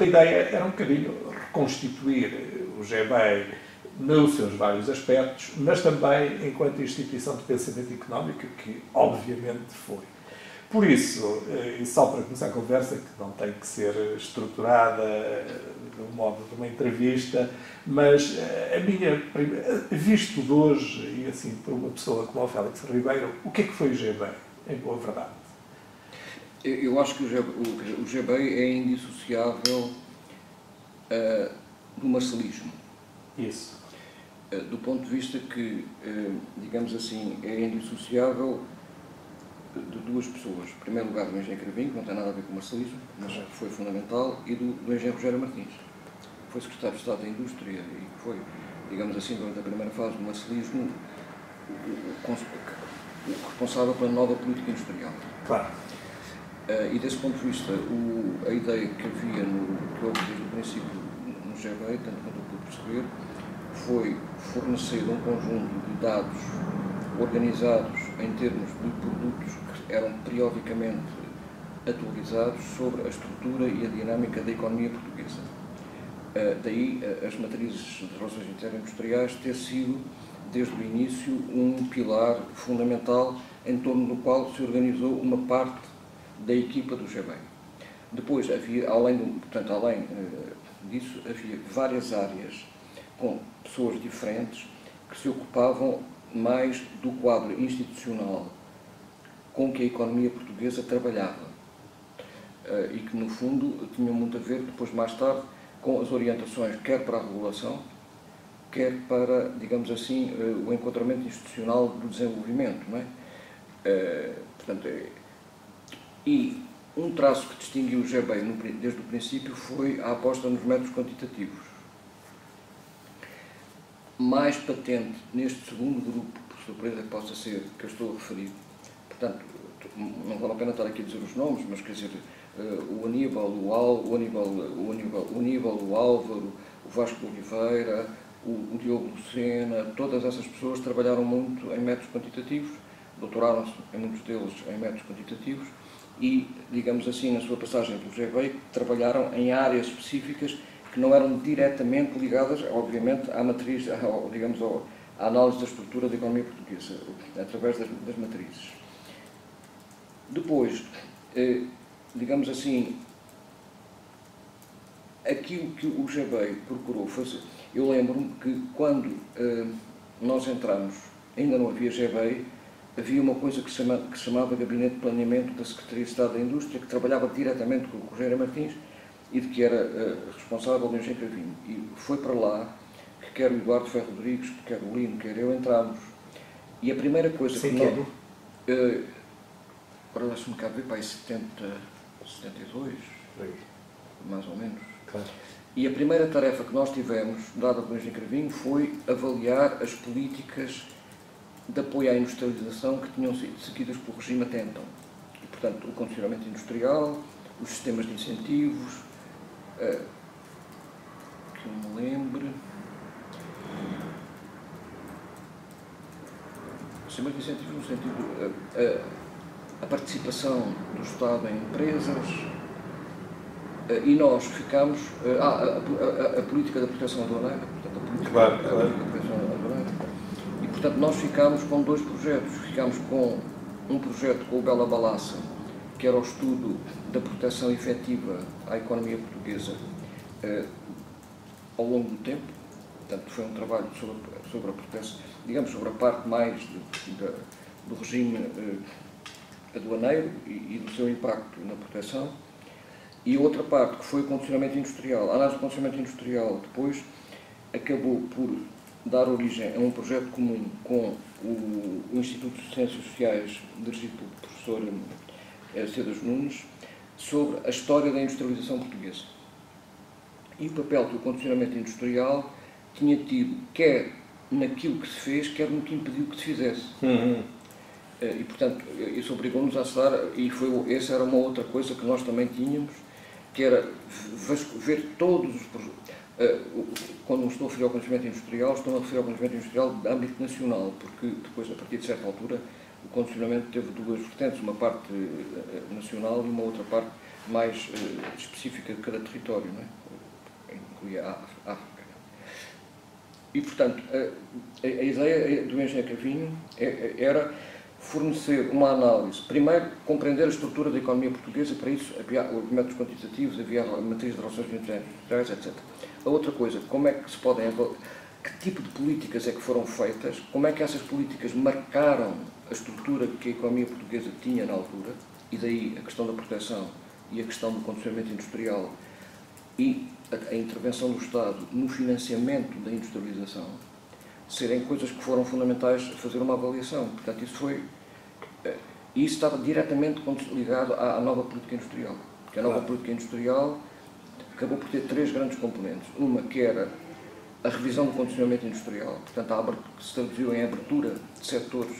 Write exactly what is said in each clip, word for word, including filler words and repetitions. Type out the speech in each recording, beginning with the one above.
A ideia era um bocadinho reconstituir o G B E I nos seus vários aspectos, mas também enquanto instituição de pensamento económico, que obviamente foi. Por isso, e só para começar a conversa, que não tem que ser estruturada do modo de uma entrevista, mas a minha, visto de hoje, e assim, por uma pessoa como o Félix Ribeiro, o que é que foi o G B E I, em boa verdade? Eu acho que o G B E I é indissociável uh, do marcelismo. Isso. Uh, do ponto de vista que, uh, digamos assim, é indissociável de duas pessoas. Em primeiro lugar, do engenheiro Cravinho, que não tem nada a ver com o marcelismo, mas claro, foi fundamental, e do, do engenheiro Rogério Martins, que foi secretário de Estado da Indústria e que foi, digamos assim, durante a primeira fase do marcelismo, o, o, o, o responsável pela nova política industrial. Claro. Uh, e desse ponto de vista, o, a ideia que havia, no, que houve desde o princípio no G B E I, tanto quanto eu pude perceber, foi fornecido um conjunto de dados organizados em termos de produtos que eram periodicamente atualizados sobre a estrutura e a dinâmica da economia portuguesa. Uh, daí uh, as matrizes de relações interindustriais ter sido, desde o início, um pilar fundamental em torno do qual se organizou uma parte da equipa do G B E I. Depois havia, além, do, portanto, além uh, disso, havia várias áreas com pessoas diferentes que se ocupavam mais do quadro institucional com que a economia portuguesa trabalhava uh, e que, no fundo, tinham muito a ver, depois, mais tarde, com as orientações quer para a regulação, quer para, digamos assim, uh, o enquadramento institucional do desenvolvimento, não é? Uh, portanto, E um traço que distinguiu o G B E I desde o princípio foi a aposta nos métodos quantitativos. Mais patente neste segundo grupo, por surpresa que possa ser, que eu estou a referir, portanto, não vale a pena estar aqui a dizer os nomes, mas quer dizer, o Aníbal, o, Al, o, Aníbal, o, Aníbal, o, Aníbal, o Álvaro, o Vasco Oliveira, o, o Diogo Lucena, todas essas pessoas trabalharam muito em métodos quantitativos, doutoraram-se em muitos deles em métodos quantitativos, e, digamos assim, na sua passagem pelo G B E I, trabalharam em áreas específicas que não eram diretamente ligadas, obviamente, à matriz, ao, digamos, ao, à análise da estrutura da economia portuguesa, através das, das matrizes. Depois, eh, digamos assim, aquilo que o G B E I procurou fazer, eu lembro-me que quando eh, nós entramos, ainda não havia G B E I, havia uma coisa que se chamava, que se chamava Gabinete de Planeamento da Secretaria de Estado da Indústria, que trabalhava diretamente com o Rogério Martins e de que era uh, responsável do engenheiro Cravinho. E foi para lá que quer o Eduardo Ferro Rodrigues, quer o Lino, quer eu, entrámos. E a primeira coisa Sim, que nós... Uh, agora deixa-me cá ver, pá, em setenta, setenta e dois, Sim. mais ou menos. Claro. E a primeira tarefa que nós tivemos, dada pelo engenheiro Cravinho, foi avaliar as políticas de apoio à industrialização que tinham sido seguidas pelo regime até então. E, portanto, o condicionamento industrial, os sistemas de incentivos, uh, que eu me lembre... Os sistemas de incentivos no sentido... Uh, uh, a participação do Estado em empresas, uh, e nós ficámos... Uh, ah, a, a, a política da proteção aduaneira, portanto, a política, claro, claro. A política da proteção aduaneira. Portanto, nós ficámos com dois projetos. Ficámos com um projeto com o Bela Balassa, que era o estudo da proteção efetiva à economia portuguesa eh, ao longo do tempo. Portanto, foi um trabalho sobre, sobre a proteção, digamos, sobre a parte mais de, de, do regime eh, aduaneiro e, e do seu impacto na proteção. E outra parte, que foi o condicionamento industrial. A análise do condicionamento industrial depois acabou por dar origem a um projeto comum com o Instituto de Ciências Sociais, dirigido pelo professor Cedas Nunes, sobre a história da industrialização portuguesa e o papel que o condicionamento industrial tinha tido, quer naquilo que se fez, quer no que impediu que se fizesse. Uhum. E, portanto, isso obrigou-nos a acelerar, e foi, essa era uma outra coisa que nós também tínhamos, que era ver todos os projetos. Quando estou a referir ao conhecimento industrial, estou a referir ao conhecimento industrial de âmbito nacional, porque depois, a partir de certa altura, o condicionamento teve duas vertentes, uma parte nacional e uma outra parte mais específica de cada território, não é? Incluía a África. E, portanto, a, a ideia do engenheiro Cravinho era fornecer uma análise, primeiro compreender a estrutura da economia portuguesa, para isso havia argumentos quantitativos, havia a matriz de relações internacionais, etcétera. A outra coisa, como é que se podem, que tipo de políticas é que foram feitas, como é que essas políticas marcaram a estrutura que a economia portuguesa tinha na altura, e daí a questão da proteção e a questão do condicionamento industrial e a intervenção do Estado no financiamento da industrialização, serem coisas que foram fundamentais a fazer uma avaliação. Portanto, isso foi... E isso estava diretamente ligado à nova política industrial. Porque a nova política industrial acabou por ter três grandes componentes. Uma que era a revisão do condicionamento industrial, portanto, que se traduziu em abertura de setores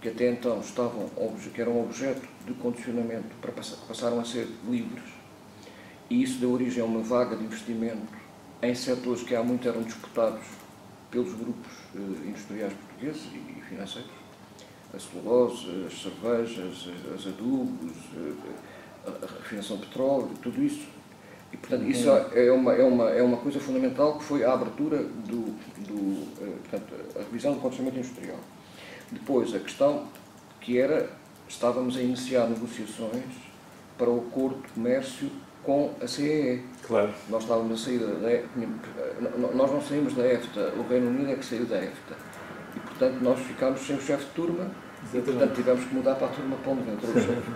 que até então estavam, que eram objeto de condicionamento, para passaram a ser livres. E isso deu origem a uma vaga de investimento em setores que há muito eram disputados pelos grupos industriais portugueses e financeiros, a celulose, as cervejas, as adubos, a refinação de petróleo, tudo isso. E, portanto, isso é uma, é, uma, é uma coisa fundamental, que foi a abertura do, do portanto, a revisão do condicionamento industrial. Depois, a questão que era, estávamos a iniciar negociações para o acordo de comércio com a C E E. Claro. Nós estávamos a sair da... Nós não saímos da EFTA, o Reino Unido é que saiu da EFTA. E, portanto, nós ficámos sem o chefe de turma. Exatamente. E, portanto, tivemos que mudar para a turma para onde entrou o chefe.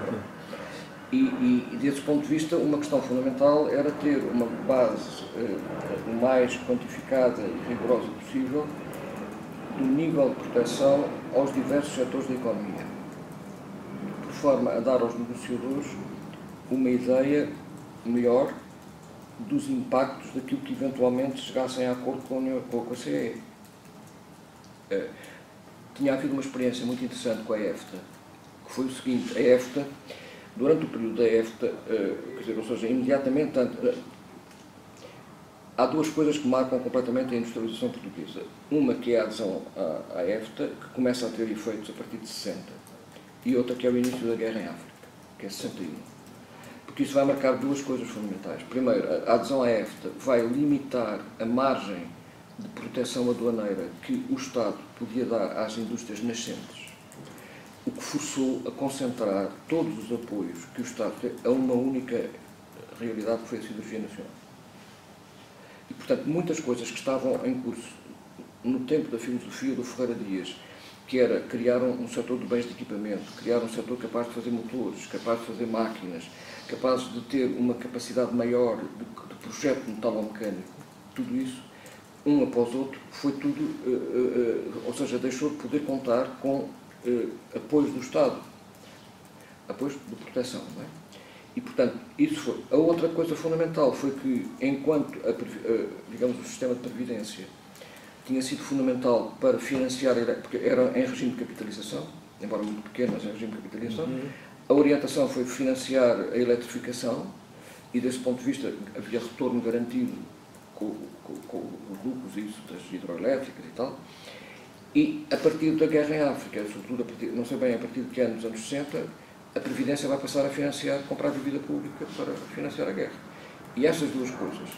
E, e, e, desse ponto de vista, uma questão fundamental era ter uma base eh, o mais quantificada e rigorosa possível do nível de proteção aos diversos setores da economia, por forma a dar aos negociadores uma ideia melhor dos impactos daquilo que eventualmente chegassem a acordo com a União, com a C E E. Uh, tinha havido uma experiência muito interessante com a EFTA, que foi o seguinte: a EFTA, durante o período da EFTA, uh, quer dizer, ou seja, imediatamente, uh, há duas coisas que marcam completamente a industrialização portuguesa. Uma que é a adesão à, à EFTA, que começa a ter efeitos a partir de sessenta, e outra que é o início da guerra em África, que é sessenta e um. Porque isso vai marcar duas coisas fundamentais. Primeiro, a adesão à EFTA vai limitar a margem de proteção aduaneira que o Estado podia dar às indústrias nascentes, o que forçou a concentrar todos os apoios que o Estado tem a uma única realidade, que foi a siderurgia nacional. E, portanto, muitas coisas que estavam em curso no tempo da filosofia do Ferreira Dias, que era criar um, um setor de bens de equipamento, criar um setor capaz de fazer motores, capaz de fazer máquinas, capaz de ter uma capacidade maior de, de projeto metalomecânico, tudo isso, um após outro, foi tudo, uh, uh, ou seja, deixou de poder contar com uh, apoios do Estado, apoios de proteção, não é? E, portanto, isso foi. A outra coisa fundamental foi que, enquanto, a, uh, digamos, o sistema de previdência tinha sido fundamental para financiar, porque era em regime de capitalização, embora muito pequeno, mas em regime de capitalização, uhum. A orientação foi financiar a eletrificação e, desse ponto de vista, havia retorno garantido com, com, com os lucros isso, das hidroelétricas e tal. E, a partir da guerra em África, sobretudo, a partir, não sei bem a partir de que ano, nos anos sessenta, a Previdência vai passar a financiar, comprar dívida pública para financiar a guerra. E essas duas coisas,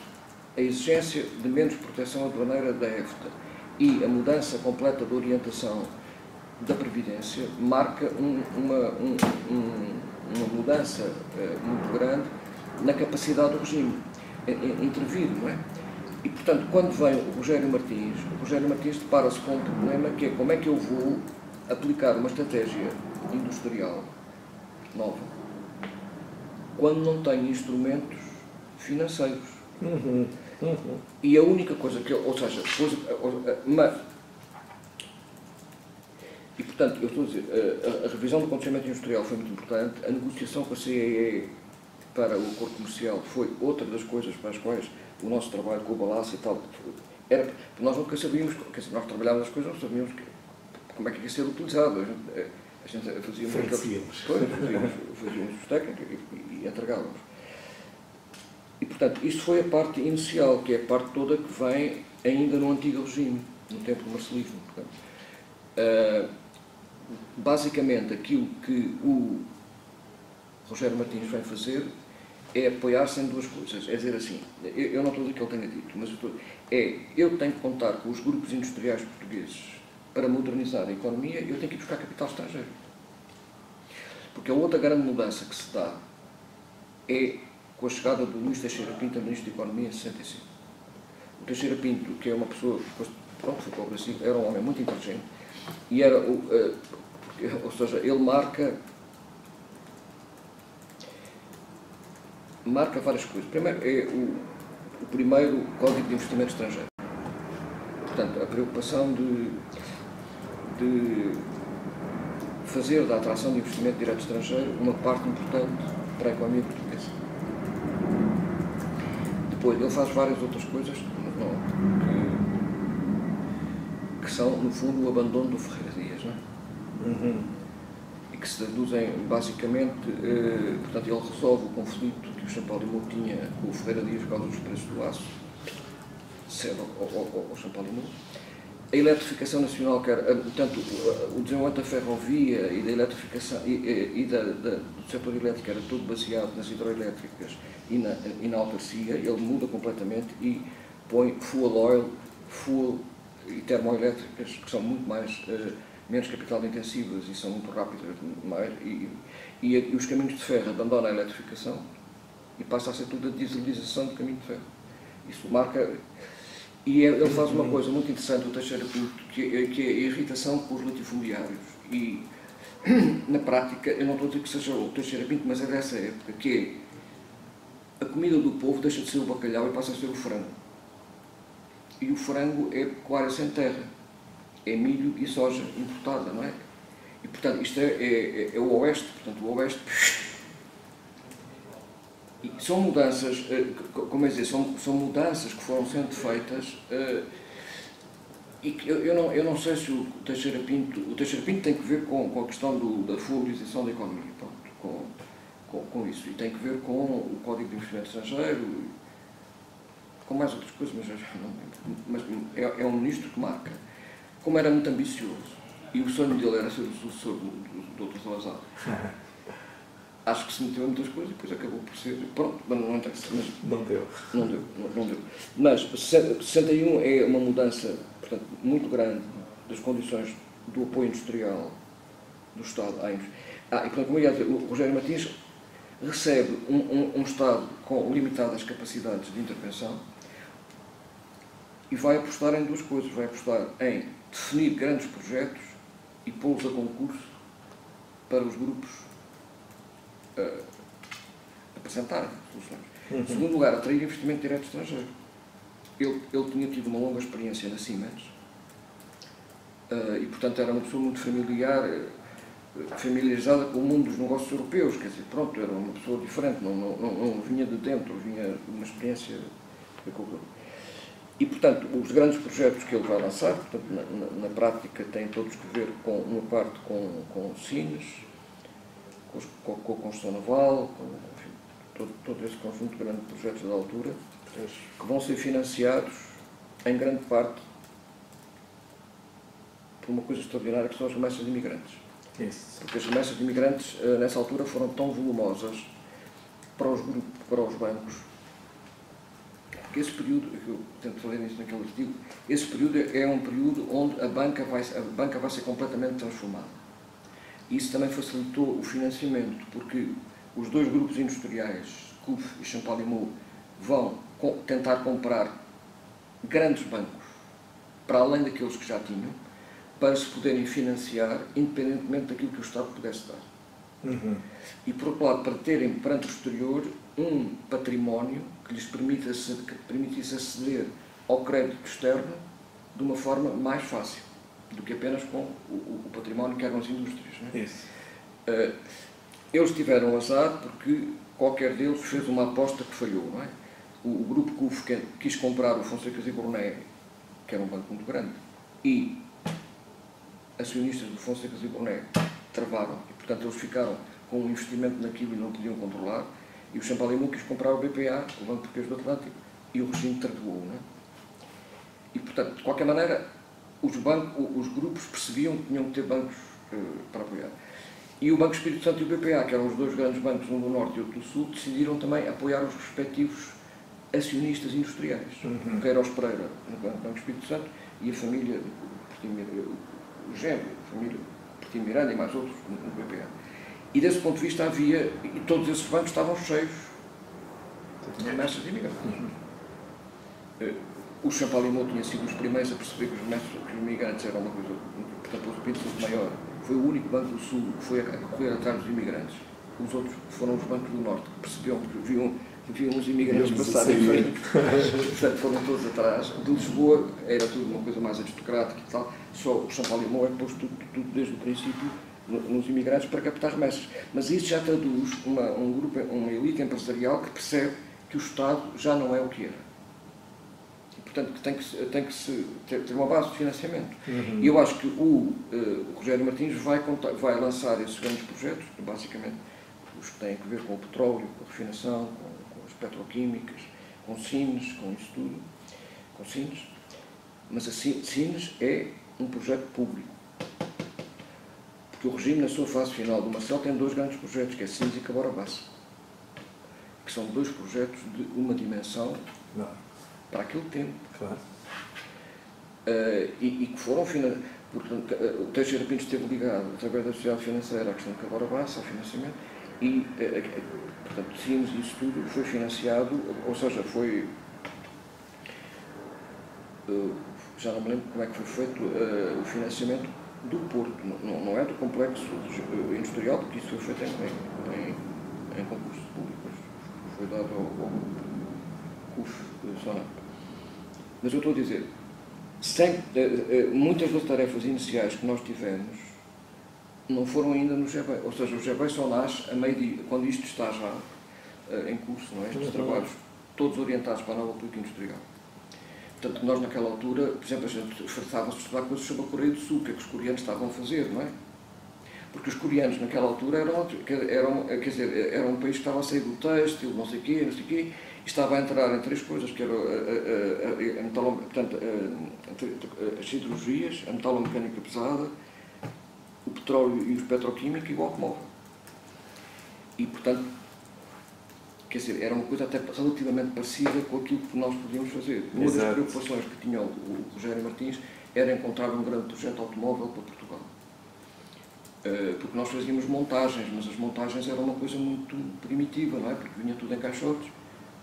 a exigência de menos proteção aduaneira da EFTA e a mudança completa da orientação da Previdência, marca um, uma, um, um, uma mudança uh, muito grande na capacidade do regime intervido, não é? E, portanto, quando vem o Rogério Martins, o Rogério Martins depara-se com um problema que é: como é que eu vou aplicar uma estratégia industrial nova quando não tenho instrumentos financeiros? Uhum, uhum. E a única coisa que eu, ou seja, coisa, mas, e, portanto, eu estou a dizer, a, a revisão do condicionamento industrial foi muito importante, a negociação com a C E E para o acordo comercial foi outra das coisas para as quais o nosso trabalho com o balanço e tal, era, nós nunca sabíamos, quer dizer, nós trabalhávamos as coisas, não sabíamos que, como é que ia ser utilizado. A gente, a gente fazia fazíamos. Coisas, fazíamos, fazíamos os técnicos e, e, e entregávamos. E, portanto, isto foi a parte inicial, que é a parte toda que vem ainda no antigo regime, no tempo do marcelismo, portanto. Uh, basicamente aquilo que o Rogério Martins vai fazer é apoiar-se em duas coisas, é dizer assim, eu, eu não estou a dizer que ele tenha dito, mas eu, estou, é, eu tenho que contar com os grupos industriais portugueses para modernizar a economia, eu tenho que ir buscar capital estrangeiro. Porque a outra grande mudança que se dá é com a chegada do Luís Teixeira Pinto a Ministro da Economia em sessenta e cinco. O Teixeira Pinto, que é uma pessoa que pronto, foi para o Brasil, era um homem muito inteligente, e era, uh, ou seja, ele marca marca várias coisas. Primeiro é o, o primeiro Código de Investimento Estrangeiro. Portanto, a preocupação de, de fazer da atração de investimento direto estrangeiro uma parte importante para a economia portuguesa. Depois, ele faz várias outras coisas não, que, que são, no fundo, o abandono do Ferreira Dias, não é? Uhum. E que se traduzem, basicamente, eh, portanto, ele resolve o conflito que o Champalimaud tinha com o Ferreira Dias por causa dos preços do aço, cedo ao, ao, ao São Paulo de Moura. A eletrificação nacional, quer, portanto, o desenvolvimento da ferrovia e da eletrificação e, e, e da, da, do setor elétrico era todo baseado nas hidroelétricas e na, e na autarcia, ele muda completamente e põe fuel oil, fuel e termoelétricas, que são muito mais, eh, menos capital intensivas e são muito rápidas, mais, e, e, e os caminhos de ferro abandonam a eletrificação e passa a ser tudo a dieselização do caminho de ferro. Isso marca... E ele faz uma coisa muito interessante, o Teixeira Pinto, que, que é a irritação com os latifundiários. E, na prática, eu não estou a dizer que seja o Teixeira Pinto, mas é dessa época, que é a comida do povo deixa de ser o bacalhau e passa a ser o frango. E o frango é pecuária sem terra, é milho e soja importada, não é? E, portanto, isto é, é, é o Oeste, portanto, o Oeste... E são mudanças, como é dizer, são, são mudanças que foram sendo feitas uh, e que eu, eu, não, eu não sei se o Teixeira Pinto, o Teixeira Pinto tem que ver com, com a questão do, da fluorização da economia, pronto, com, com, com isso, e tem que ver com o Código de Investimento Estrangeiro, com mais outras coisas, mas, não, mas é, é um ministro que marca, como era muito ambicioso, e o sonho dele era ser o sucessor do doutor Salazar. Acho que se meteu em muitas coisas e depois acabou por ser... Pronto, mas não interessa. Mas não deu. Não deu, não, não deu. Mas sessenta e um é uma mudança, portanto, muito grande das condições do apoio industrial do Estado. Ah, e portanto, como eu ia dizer, o Rogério Martins recebe um, um, um Estado com limitadas capacidades de intervenção e vai apostar em duas coisas. Vai apostar em definir grandes projetos e pô-los a concurso para os grupos Uh, apresentar soluções. Uhum. Em segundo lugar, atrair investimento direto estrangeiro. Ele, ele tinha tido uma longa experiência na Siemens uh, e, portanto, era uma pessoa muito familiar, familiarizada com o mundo dos negócios europeus. Quer dizer, pronto, era uma pessoa diferente, não, não, não, não vinha de dentro, vinha de uma experiência. E, portanto, os grandes projetos que ele vai lançar, portanto, na, na, na prática, têm todos que ver com uma parte com, com Sines, com a construção naval, com, enfim, todo, todo esse conjunto de grandes projetos da altura, que vão ser financiados, em grande parte, por uma coisa extraordinária que são as remessas de imigrantes. Isso. Porque as remessas de imigrantes, nessa altura, foram tão volumosas para os, grupos, para os bancos, porque esse período, eu tento ler isso naquele artigo, esse período é um período onde a banca vai, a banca vai ser completamente transformada. Isso também facilitou o financiamento, porque os dois grupos industriais, C U F e Champalimaud, vão co tentar comprar grandes bancos, para além daqueles que já tinham, para se poderem financiar, independentemente daquilo que o Estado pudesse dar. Uhum. E, por outro lado, para terem, perante o exterior, um património que lhes permitisse, que permitisse aceder ao crédito externo de uma forma mais fácil do que apenas com o, o património que eram as indústrias. Não é? Isso. Uh, eles tiveram azar porque qualquer deles fez uma aposta que falhou. Não é? O, o grupo C U F que quis comprar o Fonseca Zé Gournay, que era um banco muito grande, e acionistas do Fonseca Zé Gournay travaram, e portanto eles ficaram com um investimento naquilo e não podiam controlar, e o Champalimaud quis comprar o B P A, o Banco Português do Atlântico, e o regime travou. Não é? E portanto, de qualquer maneira, Os, bancos, os grupos percebiam que tinham que ter bancos para apoiar. E o Banco Espírito Santo e o B P A, que eram os dois grandes bancos, um do Norte e outro do Sul, decidiram também apoiar os respectivos acionistas industriais. Uhum. Queiroz Pereira, no Banco Espírito Santo, e a família, o Gêmeo, a família Portinho Miranda e mais outros no B P A. E desse ponto de vista havia, e todos esses bancos estavam cheios de remessas de imigrantes. Uhum. O Champalimaud tinha sido os primeiros a perceber que os remessas de imigrantes eram uma coisa, portanto, o repito, maior. Foi o único banco do Sul que foi a correr atrás dos imigrantes. Os outros foram os bancos do Norte, que percebiam que viam, viam os imigrantes passarem em frente. Portanto, foram todos atrás. De Lisboa era tudo uma coisa mais aristocrática e tal. Só o Champalimaud é que pôs tudo, tudo desde o princípio nos imigrantes para captar remessas. Mas isso já traduz uma, um grupo, uma elite empresarial que percebe que o Estado já não é o que era. Portanto, que tem que, tem que se, ter, ter uma base de financiamento. Uhum. E eu acho que o, uh, o Rogério Martins vai, contar, vai lançar esses grandes projetos, basicamente os que têm a ver com o petróleo, com a refinação, com, com as petroquímicas, com Sines, com isso tudo, com Sines. Mas a Sines é um projeto público. Porque o regime, na sua fase final do Marcelo, tem dois grandes projetos, que é Sines e Cabora-Bassa, que são dois projetos de uma dimensão... Não. Para aquele tempo. Claro. Uh, e, e que foram financiados. Portanto, uh, o Teixeira Pinto esteve ligado, através da sociedade financeira, à questão de Cabora-Bassa, ao financiamento, e, uh, uh, portanto, Siemens e isso tudo foi financiado, ou seja, foi. Uh, já não me lembro como é que foi feito uh, o financiamento do Porto, não, não é do complexo industrial, porque isso foi feito em, em, em concursos públicos, foi dado ao, ao C U F. Mas eu estou a dizer, sem, muitas das tarefas iniciais que nós tivemos não foram ainda no G B E I, ou seja, o G B E I só nasce a meio dia, quando isto está já em curso, não é? Estes trabalhos todos orientados para a nova política industrial. Portanto, nós naquela altura, por exemplo, a gente esforçava-se a estudar coisas sobre a Coreia do Sul, que é que os coreanos estavam a fazer, não é? Porque os coreanos naquela altura eram, eram, quer dizer, eram um país que estava a sair do têxtil, não sei o quê, não sei o quê, estava a entrar em três coisas, que eram as siderurgias, a metalomecânica pesada, o petróleo e os petroquímicos e o automóvel. E, portanto, quer dizer, era uma coisa até relativamente parecida com aquilo que nós podíamos fazer. Uma das preocupações que tinha o Rogério Martins era encontrar um grande projeto automóvel para Portugal. Porque nós fazíamos montagens, mas as montagens eram uma coisa muito primitiva, não é? Porque vinha tudo em caixotes.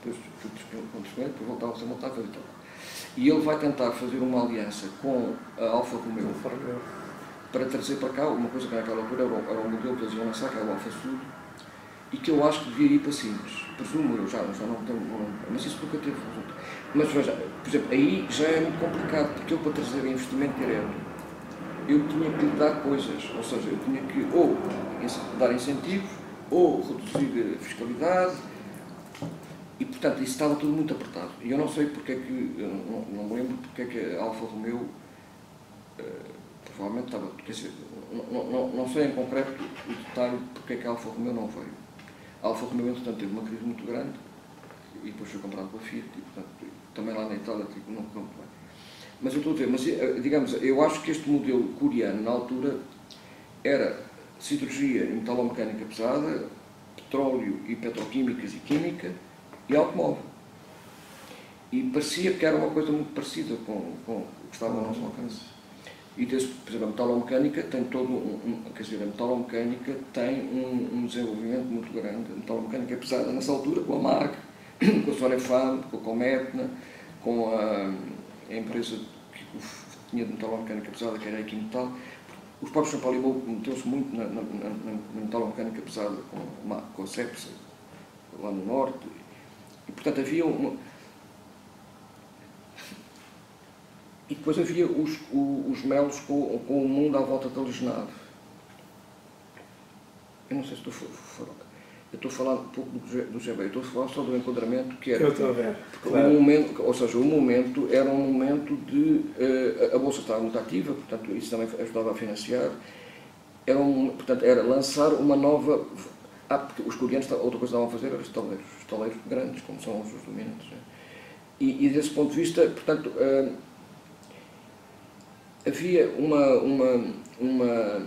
Depois depois voltava-se a montar, e tal. E ele vai tentar fazer uma aliança com a Alfa Romeo para trazer para cá uma coisa que naquela altura era o, era o modelo que eles iam lançar, que era o Alfa Sud, e que eu acho que devia ir para Sines. Presumo eu, já, já não tenho. Mas isso nunca teve resultado. Mas veja, por exemplo, aí já é muito complicado, porque eu para trazer investimento direto eu tinha que lhe dar coisas, ou seja, eu tinha que ou dar incentivos, ou reduzir a fiscalidade. E, portanto, isso estava tudo muito apertado. E eu não sei porque é que, não, não me lembro porque é que a Alfa Romeo, uh, provavelmente estava, quer dizer, não, não, não sei em concreto o detalhe porque é que a Alfa Romeo não veio. A Alfa Romeo, entretanto, teve uma crise muito grande e depois foi comprada pela Fiat e, portanto, também lá na Itália tipo, não correu muito bem. Mas eu estou a dizer, mas, digamos, eu acho que este modelo coreano, na altura, era siderurgia e metalomecânica pesada, petróleo e petroquímicas e química, e automóvel. E parecia que era uma coisa muito parecida com, com o que estava ao nosso alcance. E, desse, por exemplo, a metalomecânica tem todo um, um, quer dizer, a metalomecânica tem um, um desenvolvimento muito grande. A metalomecânica é pesada nessa altura com a M A G, com a Sonefam, com a Cometna, com a, a empresa que tinha de metalomecânica pesada, que era a Equimetal. Os próprios Champalimaud meteu-se muito na, na, na, na metalomecânica pesada com a, com a C E P I, lá no Norte. E, portanto, havia uma... E depois havia os, os, os melos com, com o mundo à volta da Lisnave. Eu não sei se estou falando... Eu estou a falar um pouco do G B E I, eu estou a falar só do enquadramento que era... Eu estou a ver. Claro. Um momento, ou seja, o momento era um momento de... A Bolsa estava muito ativa, portanto, isso também ajudava a financiar. Era um, portanto, era lançar uma nova... Ah, porque os coreanos, outra coisa que estavam a fazer eram os taleiros, os taleiros grandes, como são os dominantes. Né? E, e desse ponto de vista, portanto, uh, havia uma, uma, uma,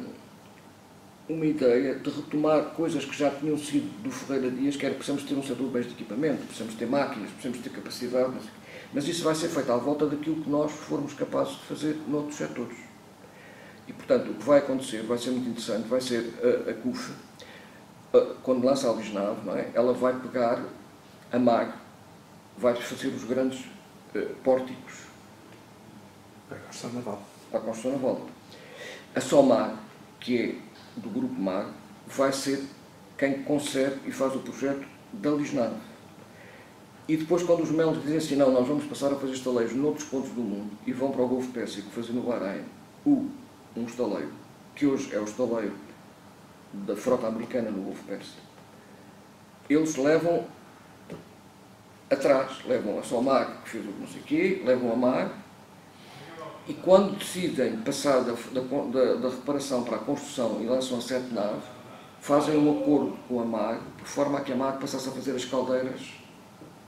uma ideia de retomar coisas que já tinham sido do Ferreira Dias, que era precisamos ter um setor de bens de equipamento, precisamos ter máquinas, precisamos ter capacidade, mas, mas isso vai ser feito à volta daquilo que nós formos capazes de fazer noutros setores. E, portanto, o que vai acontecer vai ser muito interessante, vai ser a, a C U F, a, quando lança a Lisnave, não é? Ela vai pegar a M A G, vai fazer os grandes uh, pórticos para a construção naval. Para a construção naval. A SOMAG, que é do grupo M A G, vai ser quem concebe e faz o projeto da Lisnave. E depois, quando os melos dizem assim, não, nós vamos passar a fazer estaleiros noutros pontos do mundo e vão para o Golfo Pérsico fazer no Bahrein o, um estaleiro, que hoje é o estaleiro da frota americana no Golfo Pérsico, eles levam atrás, levam a SOMAG, que fez o não sei o quê, levam a M A G, e quando decidem passar da, da, da reparação para a construção e lançam a sete nave, fazem um acordo com a M A G, por forma a que a M A G passasse a fazer as caldeiras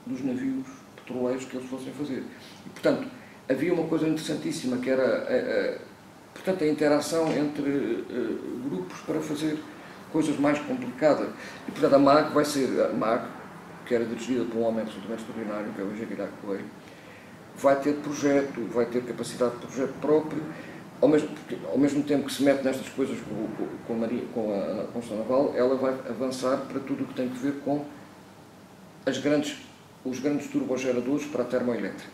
dos navios petroleiros que eles fossem fazer. E, portanto, havia uma coisa interessantíssima, que era a, a, portanto, a interação entre a, grupos para fazer coisas mais complicadas. E, portanto, a M A G vai ser, a M A G, que era dirigida por um homem absolutamente extraordinário, que é o Eugério Guilherme Coelho, vai ter projeto, vai ter capacidade de projeto próprio, ao mesmo, ao mesmo tempo que se mete nestas coisas com, com, a, Maria, com a, a construção naval, ela vai avançar para tudo o que tem a ver com as grandes, os grandes turbogeradores para a termoelétrica.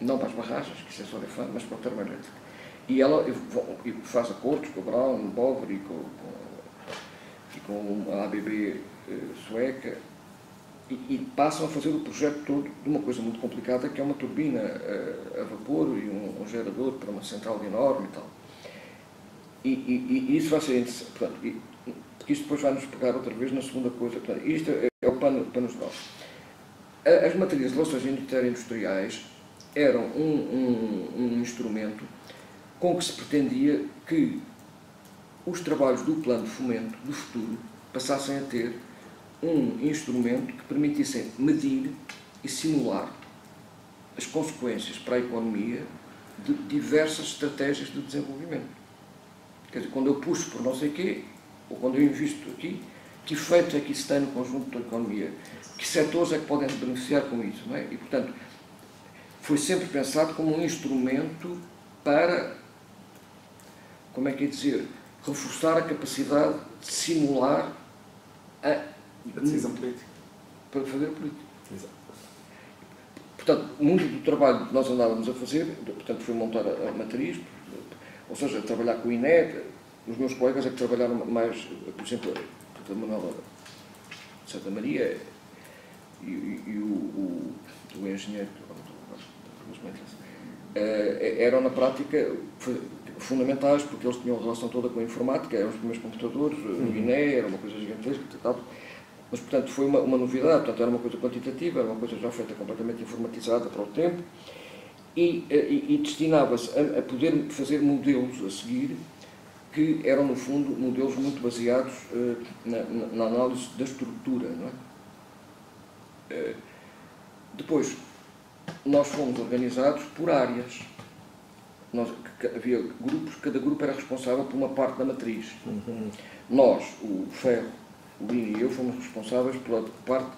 Não para as barragens, que isso é só de fã, mas para a termoelétrica. E ela e faz acordos com a Brown, Bover e com, com, e com a A B B sueca, E, e passam a fazer o projeto todo de uma coisa muito complicada, que é uma turbina a, a vapor e um, um gerador para uma central enorme e tal. E, e, e isso vai ser interessante, portanto, e, porque isto depois vai nos pegar outra vez na segunda coisa. Portanto, isto é, é o pano, pano geral. As matérias de relações interindustriais eram um, um, um instrumento com que se pretendia que os trabalhos do plano de fomento do futuro passassem a ter um instrumento que permitisse medir e simular as consequências para a economia de diversas estratégias de desenvolvimento. Quer dizer, quando eu puxo por não sei quê, ou quando eu invisto aqui, que efeito é que isso tem no conjunto da economia? Que setores é que podem beneficiar com isso? Não é? E, portanto, foi sempre pensado como um instrumento para, como é que é dizer, reforçar a capacidade de simular a A decisão política. Para fazer o político. Exato. Portanto, muito do trabalho que nós andávamos a fazer, portanto, foi montar a, a matriz, ou seja, trabalhar com o I N E C, os meus colegas é que trabalharam mais, por exemplo, a Manuela de Santa Maria e, e, e o, o, o engenheiro, eram na prática fundamentais, porque eles tinham a relação toda com a informática, eram os primeiros computadores, o I N E era uma coisa gigantesca e tal. Mas, portanto, foi uma, uma novidade, portanto, era uma coisa quantitativa, era uma coisa já feita completamente informatizada para o tempo e, e, e destinava-se a, a poder fazer modelos a seguir que eram, no fundo, modelos muito baseados uh, na, na análise da estrutura, não é? Uh, depois, nós fomos organizados por áreas. Nós, havia grupos, cada grupo era responsável por uma parte da matriz. Uhum. Nós, o Ferro, o Lino e eu fomos responsáveis pela parte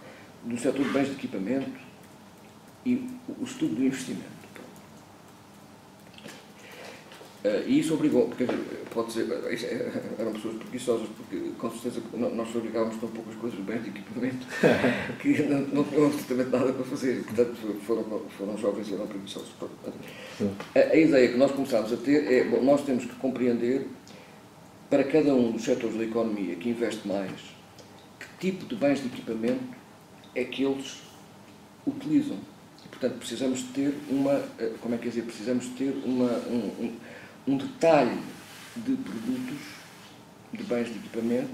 do setor de bens de equipamento e o estudo do investimento. Uh, e isso obrigou, porque pode dizer, eram pessoas preguiçosas, porque com certeza nós obrigávamos tão poucas coisas de bens de equipamento que não, não tinham absolutamente nada para fazer, portanto foram, foram jovens e eram preguiçosos. A, a ideia que nós começámos a ter é, bom, nós temos que compreender para cada um dos setores da economia que investe mais, tipo de bens de equipamento é que eles utilizam. E, portanto, precisamos ter uma, como é que é dizer, precisamos ter uma, um, um detalhe de produtos, de bens de equipamento,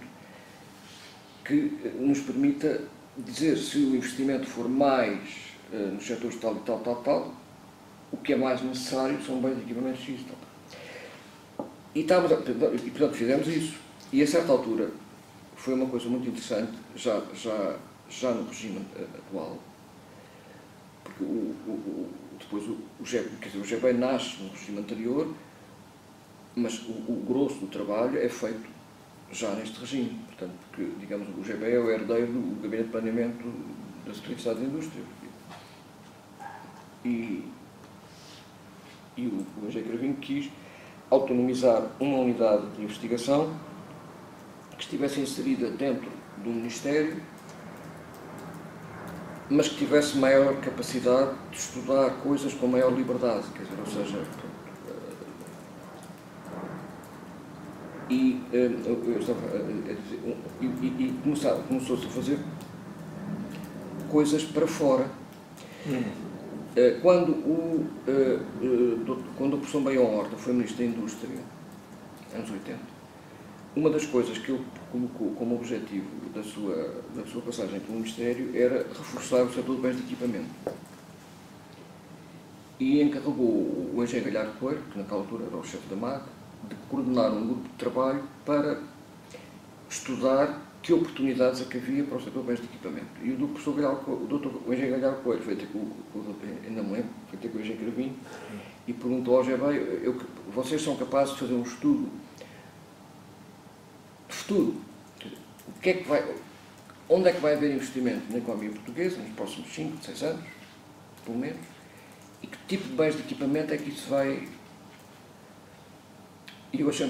que nos permita dizer se o investimento for mais uh, nos setores tal e tal, tal, tal, o que é mais necessário são bens de equipamento X. Tal. E, estávamos a, e, portanto, fizemos isso. E, a certa altura, foi uma coisa muito interessante, já, já, já no regime atual, porque o, o, o, depois o, o, quer dizer, o G B E I nasce no regime anterior, mas o, o grosso do trabalho é feito já neste regime, portanto, porque, digamos, o G B E I é o herdeiro do Gabinete de Planeamento da Secretaria de Estado da Indústria. E, e o, o Eugério Cravinho quis autonomizar uma unidade de investigação que estivesse inserida dentro do Ministério, mas que tivesse maior capacidade de estudar coisas com maior liberdade, quer dizer, ou seja, e, eu estava a dizer, e, e, e começou-se a fazer coisas para fora. Hum. Quando o, quando o professor Baião Horta foi Ministro da Indústria, anos oitenta, uma das coisas que ele colocou como objetivo da sua, da sua passagem pelo Ministério era reforçar o setor de bens de equipamento. E encarregou o engenheiro Galhauco Coelho, que naquela altura era o chefe da M A G, de coordenar um grupo de trabalho para estudar que oportunidades é que havia para o setor de bens de equipamento. E o doutor Engenheiro Galhauco Coelho foi ter com o ainda me lembro, foi ter com o Engenheiro Cravinho e perguntou ao G B E I, eu, vocês são capazes de fazer um estudo de futuro? O que é que vai, onde é que vai haver investimento na economia portuguesa nos próximos cinco, seis anos, pelo menos? E que tipo de bens de equipamento é que isso vai... E eu achei...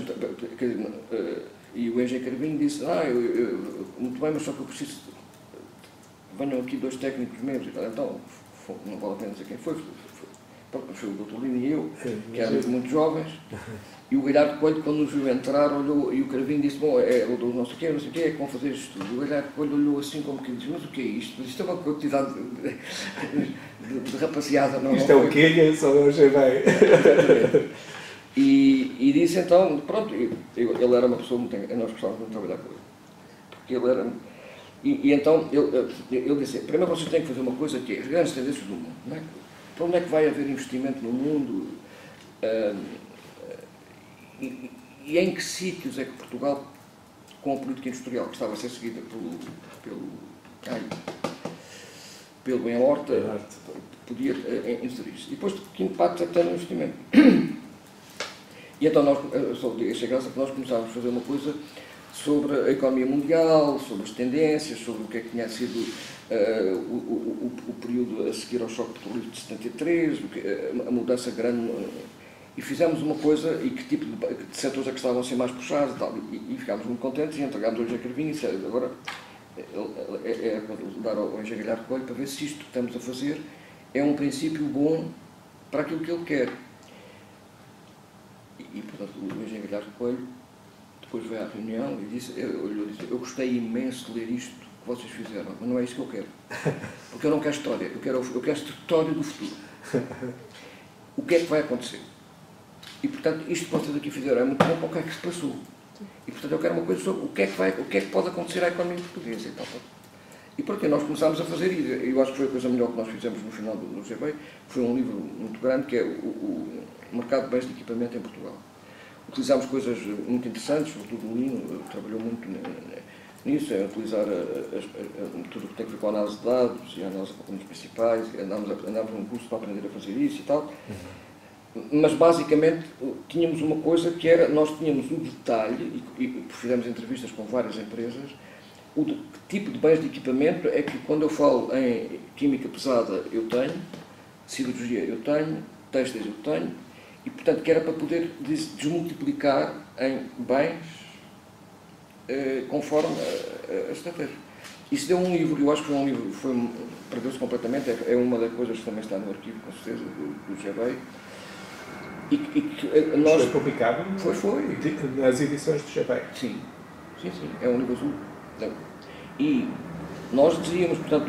E o Eugério Guilherme disse, ah, eu, eu, eu, muito bem, mas só que eu preciso, venham aqui dois técnicos membros, então, foi, não vale a pena dizer quem foi, foi, foi, foi, foi o doutor Lino e eu, sim, que éramos eu... muito jovens, e o Galhauco Coelho, quando nos viu entrar, olhou, e o Cravinho disse, bom, é o do nosso quê, não sei o quê, é que vão fazer isto tudo. O Galhauco Coelho olhou assim como que disse, mas o que é isto? Mas isto é uma quantidade de, de, de rapaziada, não é? Isto não, é o quê? Só não achei bem. E, e disse então, pronto, eu, eu, ele era uma pessoa muito, nós gostávamos muito de trabalhar com ele, porque ele era, e, e então ele, ele disse, primeiro vocês têm que fazer uma coisa que é as grandes tendências do mundo, não é? Para onde é que vai haver investimento no mundo, ah, e, e em que sítios é que Portugal, com a política industrial que estava a ser seguida pelo, pelo, ai, pelo Baião Horta, podia inserir-se, e depois que impacto é que tem no investimento? E então nós, só achei graça que nós começámos a fazer uma coisa sobre a economia mundial, sobre as tendências, sobre o que é que tinha sido uh, o, o, o período a seguir ao choque petrolífero de setenta e três, o que, a mudança grande, e fizemos uma coisa e que tipo de, de setores é que estavam a ser mais puxados e tal, e, e ficámos muito contentes e entregámos ao Eugério Cravinho e disse, agora é, é, é dar ao Eugério Guilherme Coelho para ver se isto que estamos a fazer é um princípio bom para aquilo que ele quer. E, portanto, o engenheiro Galhauco Coelho depois veio à reunião e disse, eu, eu, disse, eu gostei imenso de ler isto que vocês fizeram, mas não é isso que eu quero. Porque eu não quero história, eu quero, eu quero história do futuro. O que é que vai acontecer? E, portanto, isto que vocês aqui fizeram é muito bom para o que é que se passou. E, portanto, eu quero uma coisa sobre o que é que, vai, o que, é que pode acontecer à economia portuguesa e tal. E, pronto, nós começámos a fazer, e eu acho que foi a coisa melhor que nós fizemos no final do G B E I, foi um livro muito grande, que é o, o Mercado de Bens de Equipamento em Portugal. Utilizámos coisas muito interessantes, sobretudo o Lino trabalhou muito nisso, é utilizar as, as, tudo o que tem a ver com a análise de dados e a análise de componentes principais, andámos a, andámos a um curso para aprender a fazer isso e tal, mas basicamente tínhamos uma coisa que era, nós tínhamos o detalhe, e, e fizemos entrevistas com várias empresas, o de, que tipo de bens de equipamento é que quando eu falo em química pesada eu tenho, cirurgia eu tenho, têxteis eu tenho, e, portanto, que era para poder desmultiplicar em bens eh, conforme a, a estratégia. Isso deu um livro, eu acho que foi um livro, foi, perdeu-se completamente, é, é uma das coisas que também está no arquivo, com certeza, do, do G B E I. E, e que nós... Foi publicado foi, foi. nas edições do G B E I? Sim, sim, sim, é um livro azul. E nós dizíamos, portanto,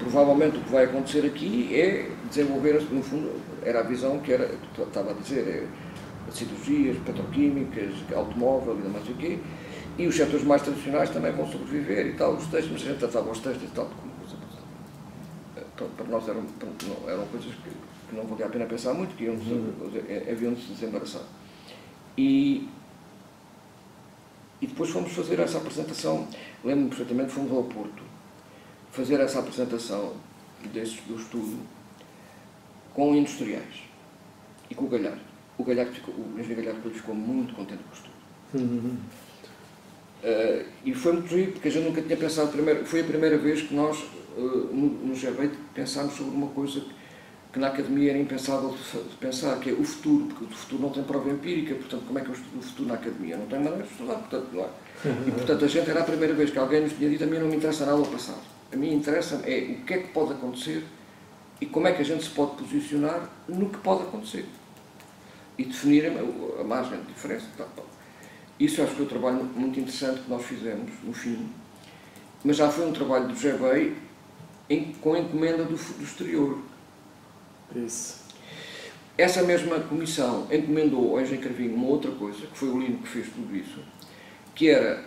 provavelmente o que vai acontecer aqui é desenvolver, no fundo... Era a visão que era, que estava a dizer, é, cirurgias, petroquímicas, automóvel e mais o quê, e os setores mais tradicionais também vão sobreviver e tal, os textos, mas a gente tratava os textos e tal, como coisa. Então, para nós eram, para, eram coisas que, que não valia a pena pensar muito, que haviam de se desembaraçar. E, e depois fomos fazer essa apresentação, lembro-me perfeitamente, fomos ao Porto, fazer essa apresentação desse, do estudo, com industriais e com o Galhauco. O Galhauco ficou, o engenheiro Galhauco ficou muito contente com o estudo. Uhum. Uh, e foi muito giro, porque a gente nunca tinha pensado, primeiro, foi a primeira vez que nós, uh, no G B E I, pensámos sobre uma coisa que, que na academia era impensável de pensar, que é o futuro, porque o futuro não tem prova empírica, portanto, como é que eu estudo o futuro na academia? Não tenho nada a estudar, portanto, não é. E, portanto, a gente era a primeira vez que alguém nos tinha dito, a mim não me interessa nada o passado. A mim interessa-me é o que é que pode acontecer e como é que a gente se pode posicionar no que pode acontecer. E definir a, a margem de diferença, tal, tal. Isso acho que foi um trabalho muito interessante que nós fizemos, no fim. Mas já foi um trabalho do G B E I em, com encomenda do, do exterior. Isso. Essa mesma comissão encomendou ao engenheiro Cravinho uma outra coisa, que foi o Lino que fez tudo isso, que era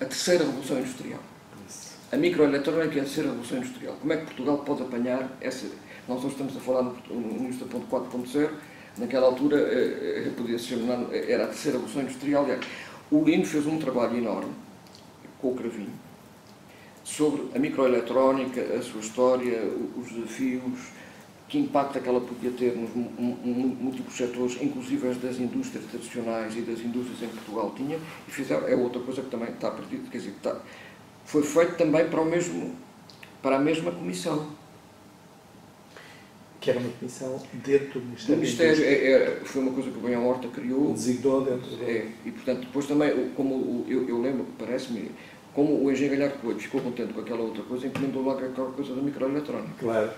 a terceira revolução industrial. Isso. A microeletrónica é a terceira revolução industrial. Como é que Portugal pode apanhar essa... Nós hoje estamos a falar no, no Indústria quatro ponto zero, naquela altura podia se chamar, era a terceira revolução industrial. O Lino fez um trabalho enorme com o Cravinho sobre a microeletrónica, a sua história, os desafios, que impacto é que ela podia ter nos múltiplos setores, inclusive as das indústrias tradicionais e das indústrias em que Portugal tinha, e fizeram, é outra coisa que também está perdida, quer dizer, está, foi feito também para, o mesmo, para a mesma comissão. Que era uma comissão dentro do Ministério. O Ministério é, é, foi uma coisa que o Baião Horta criou. Designou dentro do... É, e, portanto, depois também, como eu, eu lembro, parece-me, como o engenheiro Galhauco Coelho ficou contente com aquela outra coisa, encomendou logo aquela coisa da microeletrónica. Claro.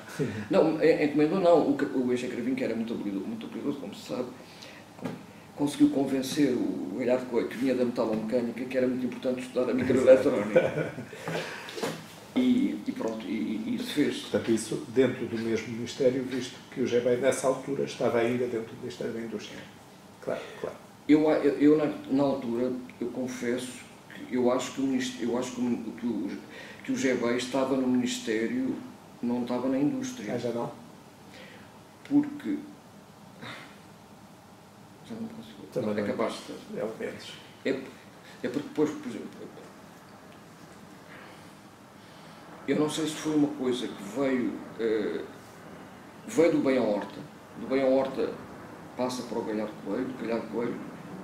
Não, encomendou não. O, o engenheiro Cravinho, que era muito habilidoso, muito habilidoso, como se sabe, conseguiu convencer o Galhauco Coelho, que vinha da metalomecânica, que era muito importante estudar a microeletrónica. E, e pronto, e isso fez. Portanto, isso dentro do mesmo Ministério, visto que o G B E I nessa altura estava ainda dentro do Ministério da Indústria. Claro, claro. Eu, eu na, na altura, eu confesso que eu acho que o, eu acho que o, que o G B E I estava no Ministério, não estava na Indústria. Ah, já não? Porque... Já não consigo. Também não, é capaz de... É o menos. É, é porque depois, por exemplo... Eu não sei se foi uma coisa que veio, uh, veio do Baião Horta, do Baião Horta passa para o Galhauco Coelho, do Galhauco Coelho,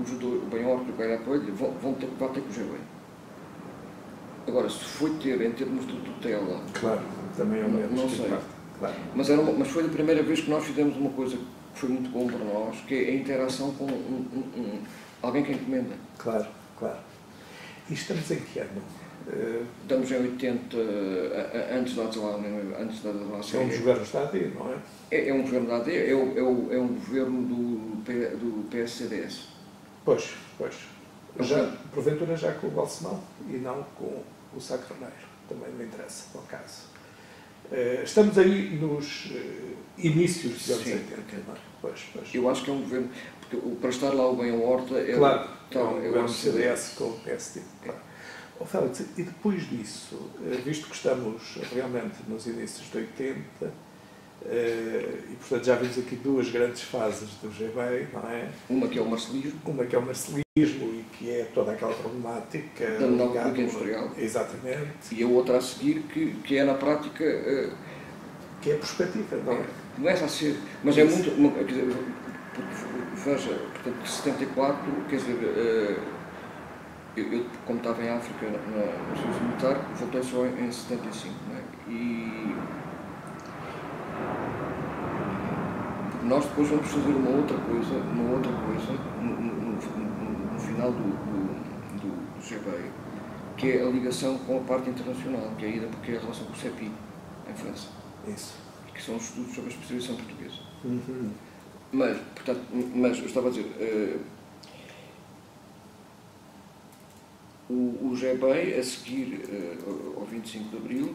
os dois, o Baião Horta e o Galhauco Coelho vão, vão ter que bater com o G B E I. Agora, se foi ter em termos de tutela... Claro, também é o mesmo. Não sei. Claro, claro. Mas, era uma, mas foi a primeira vez que nós fizemos uma coisa que foi muito bom para nós, que é a interação com um, um, um, alguém que encomenda. Claro, claro. E estamos em que ano? Estamos em oitenta, antes da nossa... É um governo da AD, não é? É, é um governo da AD, é, é, é um governo do, do P S C D S. Pois, pois. Já, porventura já com o Balsemão e não com o Sacroneiro, também não interessa, no caso. Estamos aí nos inícios dos anos oitenta, não é? Pois, pois. Eu acho que é um governo, porque para estar lá o Baião Horta... É, claro, então, é um governo do C D S com o P S D, claro. Oh, Félix, e depois disso, visto que estamos realmente nos inícios de oitenta, e portanto já vimos aqui duas grandes fases do G B E I, não é? Uma que é o marcelismo. Uma que é o marcelismo e que é toda aquela problemática ligada ao industrial. Exatamente. E a outra a seguir, que, que é na prática... Uh, que é a perspectiva, não é? Começa a ser, mas é muito... Quer dizer, veja, portanto, setenta e quatro, quer dizer... Uh, Eu, eu, como estava em África, no serviço militar, voltei só em, em setenta e cinco, não é? E... Nós depois vamos fazer uma outra coisa, uma outra coisa, no, no, no, no final do, do, do G B E I, que é a ligação com a parte internacional, que é ainda porque é a relação com o CEPI, em França. Isso. Que são os estudos sobre a especialização portuguesa. Uhum. Mas, portanto, mas, eu estava a dizer... Uh, O G B E I, a seguir uh, ao vinte e cinco de abril,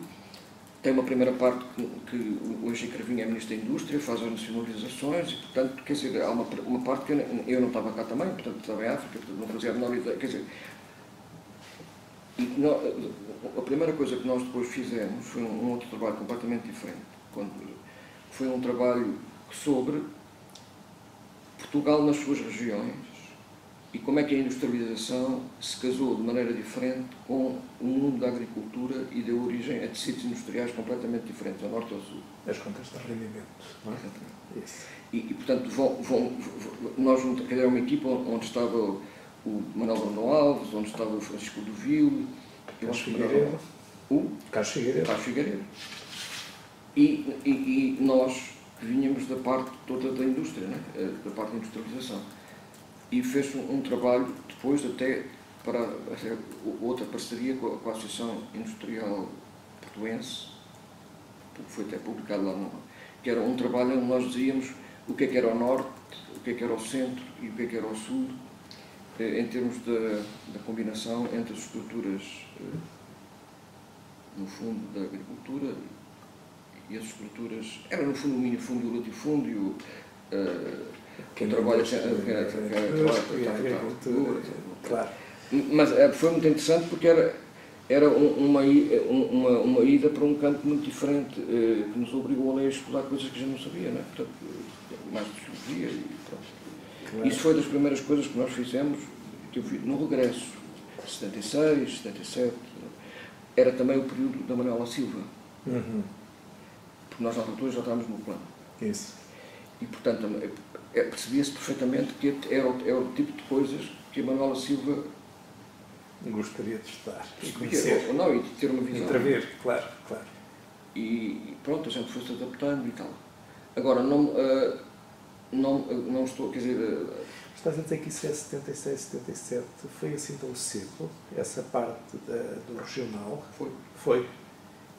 tem uma primeira parte que, que o Eugério Cravinho é Ministro da Indústria, faz as nacionalizações e, portanto, quer dizer, há uma, uma parte que eu, eu não estava cá também, portanto, estava em África, portanto, não fazia a menor ideia, quer dizer... E nós, a primeira coisa que nós depois fizemos foi um, um outro trabalho completamente diferente, quando foi um trabalho sobre Portugal nas suas regiões, e como é que a industrialização se casou de maneira diferente com o mundo da agricultura e deu origem a tecidos industriais completamente diferentes, do norte ao sul. As contas de rendimento, não é? Exatamente. Isso. E, e portanto, vão, vão, nós, que era uma equipa onde estava o o Manuel Brandão Alves, onde estava o Francisco do Vil, Carlos Figueiredo. O Carlos Figueiredo. Carlos Figueiredo. E, e, e nós vinhamos da parte toda da indústria, né? Da parte da industrialização. E fez um, um trabalho depois até para até outra parceria com a, com a Associação Industrial Portuense, que foi até publicado lá no... que era um trabalho onde nós dizíamos o que é que era o norte, o que é que era o centro e o que é que era o sul, em termos da, da combinação entre as estruturas, no fundo, da agricultura e as estruturas... Era, no fundo, o minifundo e o latifúndio, o trabalho... Claro. Mas foi muito interessante porque era, era uma, uma, uma ida para um campo muito diferente, que nos obrigou a ler e estudar coisas que a gente não sabia, não é? Portanto, mais psicologia e pronto. Claro. Isso foi das primeiras coisas que nós fizemos, que eu fiz no regresso, setenta e seis, setenta e sete, era também o período da Manuela Silva, uhum. Porque nós na altura já estávamos no plano. Isso. E portanto percebia-se perfeitamente que era o, era o tipo de coisas que a Manuela Silva gostaria de estudar, de conhecer. Ou não, e de ter uma visão. Entrever, claro, claro. E pronto, a gente foi-se adaptando e tal. Agora, não... Uh, Não, não estou, quer dizer... Estás a dizer que isso é setenta e seis, setenta e sete, foi assim tão cedo, essa parte da, do regional? Foi. Foi.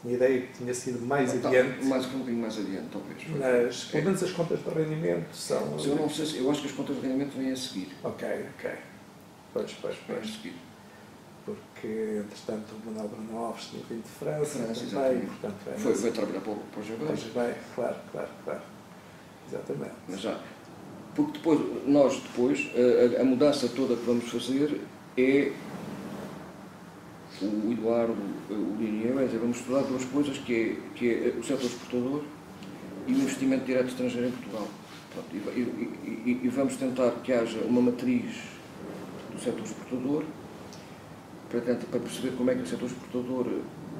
Tinha ideia que tinha sido mais não, adiante. Tá, mais um pouquinho mais adiante, talvez. Foi. Mas, pelo menos, é. As contas de rendimento são... Eu não sei, eu acho que as contas de rendimento vêm a seguir. Ok, ok. Pois, pois, pois. Vêm a seguir. Porque, entretanto, o Manuel Bruno Alves tinha vindo de França, França também, portanto... É, foi, foi trabalhar para o, para o Jabé. Pois bem, claro, claro, claro. Exatamente. Mas já, porque depois, nós depois, a, a mudança toda que vamos fazer é o Eduardo, o Lino, vamos estudar duas coisas, que é, que é o setor exportador e o investimento direto estrangeiro em Portugal. Pronto, e, e, e vamos tentar que haja uma matriz do setor exportador, para, para perceber como é que o setor exportador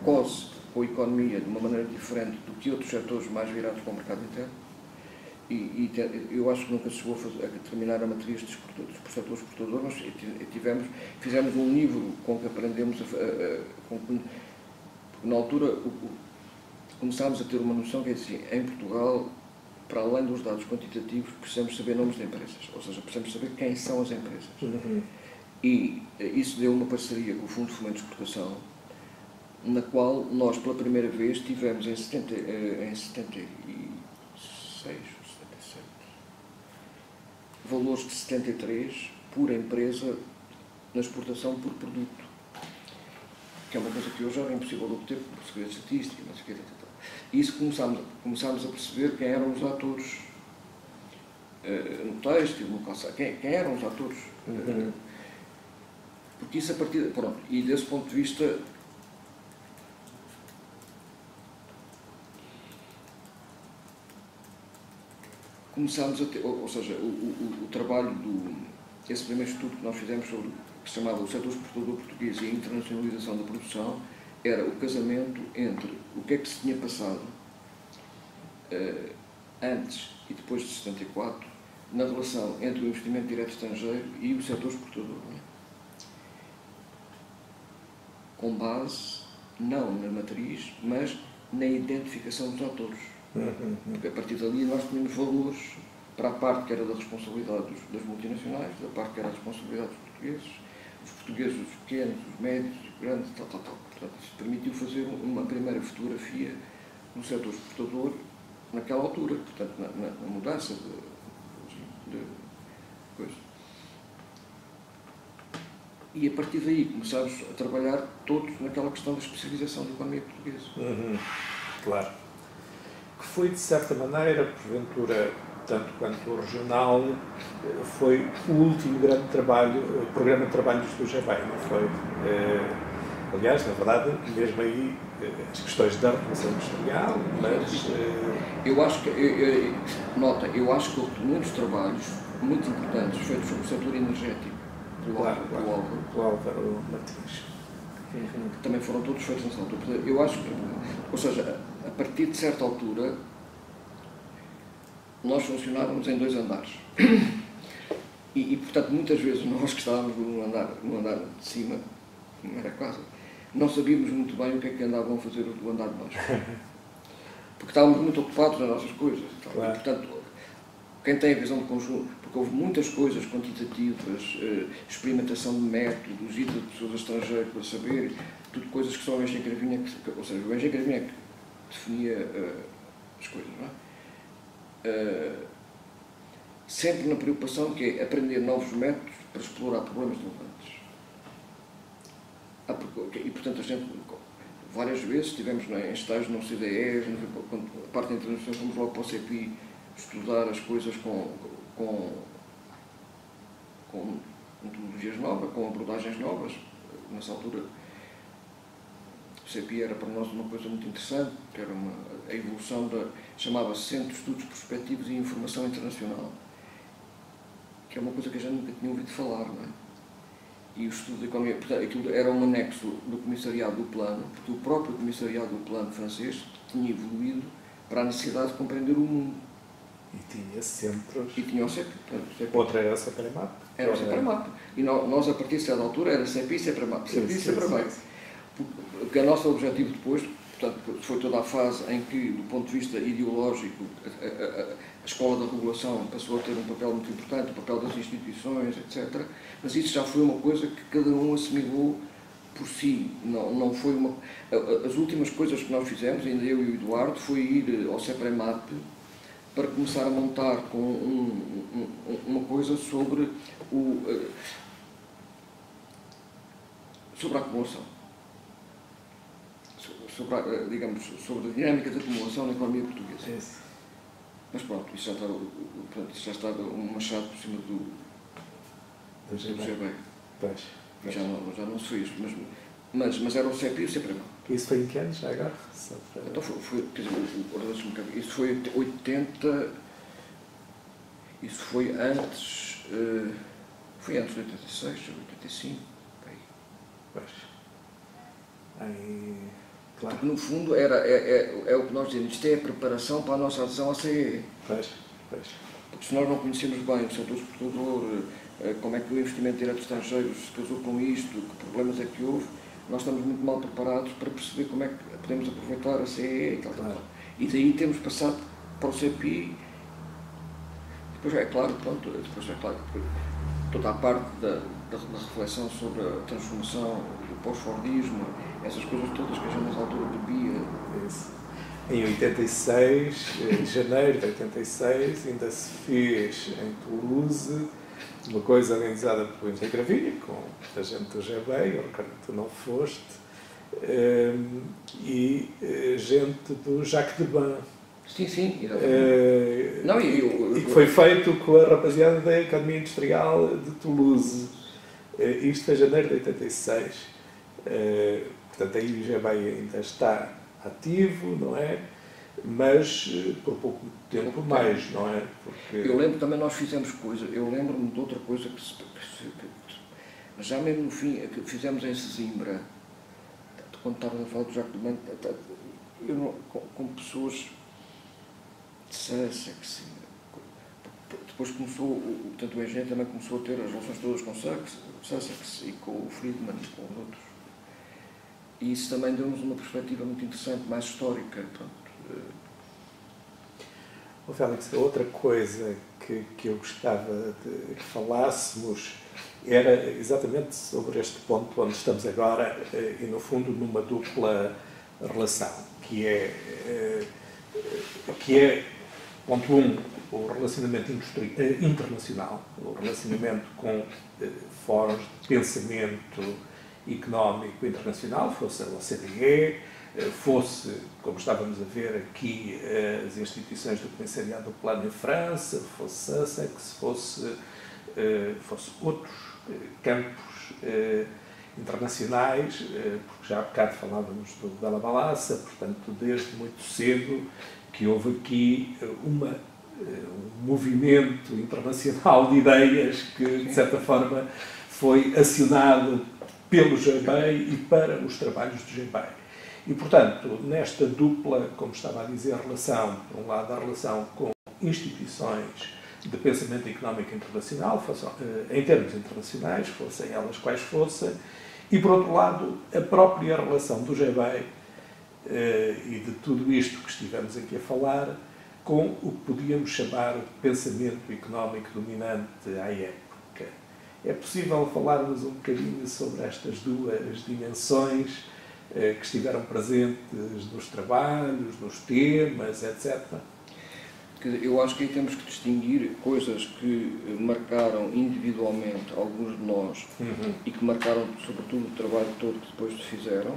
cose com a economia de uma maneira diferente do que outros setores mais virados para o mercado interno. E, e eu acho que nunca se chegou a, fazer, a terminar a matriz de setor exportador, mas tivemos, fizemos um livro com que aprendemos, a, a, com que, porque na altura o, o, começámos a ter uma noção que é assim, em Portugal, para além dos dados quantitativos, precisamos saber nomes de empresas, ou seja, precisamos saber quem são as empresas. Uhum. E isso deu uma parceria com o Fundo de Fomento de Exportação, na qual nós pela primeira vez tivemos em setenta e seis valores de setenta e três por empresa na exportação por produto, que é uma coisa que hoje era impossível de obter por segurança estatística, não sei o que, etcétera. E isso começámos, começámos a perceber quem eram os atores uh, no têxtil, no calçado, quem, quem eram os atores. Uhum. Uh, porque isso a partir de, pronto, e desse ponto de vista começámos a ter, ou, ou seja, o, o, o trabalho do, esse primeiro estudo que nós fizemos sobre, que se chamava o setor exportador português e a internacionalização da produção, era o casamento entre o que é que se tinha passado uh, antes e depois de setenta e quatro, na relação entre o investimento direto estrangeiro e o setor exportador, né? Com base, não na matriz, mas na identificação dos atores. Porque a partir dali nós tínhamos valores para a parte que era da responsabilidade dos, das multinacionais, da parte que era a responsabilidade dos portugueses, os portugueses, os pequenos, os médios, os grandes, tal, tal, tal. Portanto, isso permitiu fazer uma primeira fotografia no setor exportador naquela altura, portanto, na, na, na mudança de, de coisa. E a partir daí começámos a trabalhar todos naquela questão da especialização da economia portuguesa. Uhum. Claro. Que foi, de certa maneira, porventura, tanto quanto o regional, foi o último grande trabalho, o programa de trabalhos do G B E I, não foi? Aliás, na verdade, mesmo aí, as questões da revolução industrial, mas... Eu acho que, eu, eu, nota, eu acho que houve muitos trabalhos muito importantes feitos sobre o setor energético, pelo claro, Álvaro, claro, Álvaro Martins. Que também foram todos feitos nessa altura. Eu acho que, ou seja, a partir de certa altura, nós funcionávamos em dois andares. E, e portanto, muitas vezes nós que estávamos no andar, no andar de cima, como era a casa, não sabíamos muito bem o que é que andavam a fazer do andar de baixo. Porque estávamos muito ocupados nas nossas coisas. Então, claro. E, portanto, quem tem a visão de conjunto, porque houve muitas coisas quantitativas, eh, experimentação de métodos, ida de pessoas estrangeiras para saber, tudo coisas que só o Eugério Cravinho, ou seja, o Eugério Cravinho é que definia uh, as coisas, não é? Uh, sempre na preocupação que é aprender novos métodos para explorar problemas relevantes. Ah, porque, e portanto a gente, várias vezes, estivemos em estágios no C D E, quando a parte da internacional fomos logo para o C E P I estudar as coisas com, com, com metodologias novas, com abordagens novas. Nessa altura o C E P I era para nós uma coisa muito interessante, que era uma, a evolução da, chamava-se Centro de Estudos Prospectivos e Informação Internacional, que é uma coisa que a gente nunca tinha ouvido falar, não é? E o estudo da economia, portanto, aquilo era um anexo do comissariado do plano, porque o próprio comissariado do plano francês tinha evoluído para a necessidade de compreender o mundo. E tinha centros... E tinha o C E P I. Outra era o CEPREMAP. Era o CEPREMAP. E nós, a partir de certa altura, era C E P I e CEPREMAP. C E P I e CEPREMAP. Porque o nosso objetivo depois, portanto, foi toda a fase em que, do ponto de vista ideológico, a, a, a escola da regulação passou a ter um papel muito importante, o papel das instituições, etcétera. Mas isso já foi uma coisa que cada um assimilou por si. Não, não foi uma... As últimas coisas que nós fizemos, ainda eu e o Eduardo, foi ir ao CEPREMAP para começar a montar com um, um, uma coisa sobre, o, sobre a acumulação. Sobre a, digamos, sobre a dinâmica da acumulação na economia portuguesa. É. Mas pronto, isso já estava, pronto, isso já estava um machado por cima do, do G B E I. Pois, pois. Já, não, já não se fez, mas, mas, mas era o C E P I e o CEPREMAP. Isso foi em que ano já agora? Para... Então foi, foi, quer dizer, isso foi oitenta, isso foi antes, uh, foi antes de oitenta e seis, oitenta e cinco, bem. Pois. Aí, claro. Porque no fundo era, é, é, é o que nós dizemos, isto é a preparação para a nossa adesão à C E E. Pois, pois. Porque se nós não conhecemos bem o setor exportador, como é que o investimento direto estrangeiro se casou com isto, que problemas é que houve, nós estamos muito mal preparados para perceber como é que podemos aproveitar a C E E e tal, claro. Tal. E daí temos passado para o C E P I, depois é claro, pronto, depois é claro, toda a parte da, da, da reflexão sobre a transformação do pós-fordismo, essas coisas todas que a gente nessa altura bebia. Isso. Em oitenta e seis, em janeiro de oitenta e seis, ainda se fez em Toulouse uma coisa organizada por Eugério Cravinho, com a gente do G B E I, ou que tu não foste, e gente do Jacques Deban. Sim, sim. E, não, e, eu, e que foi feito com a rapaziada da Academia Industrial de Toulouse. Isto em janeiro de oitenta e seis. Uh, portanto, aí o G B E I ainda está ativo, não é? Mas uh, por pouco tempo, pouco mais, tempo. Não é? Porque... Eu lembro também, nós fizemos coisas, eu lembro-me de outra coisa que, se, que se, já mesmo no fim, que fizemos em Sesimbra, quando estávamos a falar do Jacques Dumont, eu, com, com pessoas de Sussex, depois começou, portanto, o engenheiro também começou a ter as relações todas com Sussex e com o Friedman e com os outros. E isso também deu-nos uma perspectiva muito interessante, mais histórica. Oh, Félix, outra coisa que, que eu gostava de que falássemos era exatamente sobre este ponto onde estamos agora e, no fundo, numa dupla relação, que é, que é ponto um, o relacionamento internacional, o relacionamento com fóruns de pensamento económico internacional, fosse a O C D E, fosse, como estávamos a ver aqui, as instituições do Comissariado do Plano em França, fosse Sussex, fosse, fosse outros campos internacionais, porque já há bocado falávamos do Bela Balaça, portanto, desde muito cedo que houve aqui uma, um movimento internacional de ideias que, de certa forma, foi acionado pelo G B E I e para os trabalhos do G B E I. E, portanto, nesta dupla, como estava a dizer, relação, por um lado a relação com instituições de pensamento económico internacional, em termos internacionais, fossem elas quais fossem, e, por outro lado, a própria relação do G B E I e de tudo isto que estivemos aqui a falar com o que podíamos chamar o pensamento económico dominante à época. É possível falarmos um bocadinho sobre estas duas dimensões que estiveram presentes nos trabalhos, nos temas, etcétera? Eu acho que aí temos que distinguir coisas que marcaram individualmente alguns de nós, uhum, e que marcaram sobretudo o trabalho todo que depois fizeram,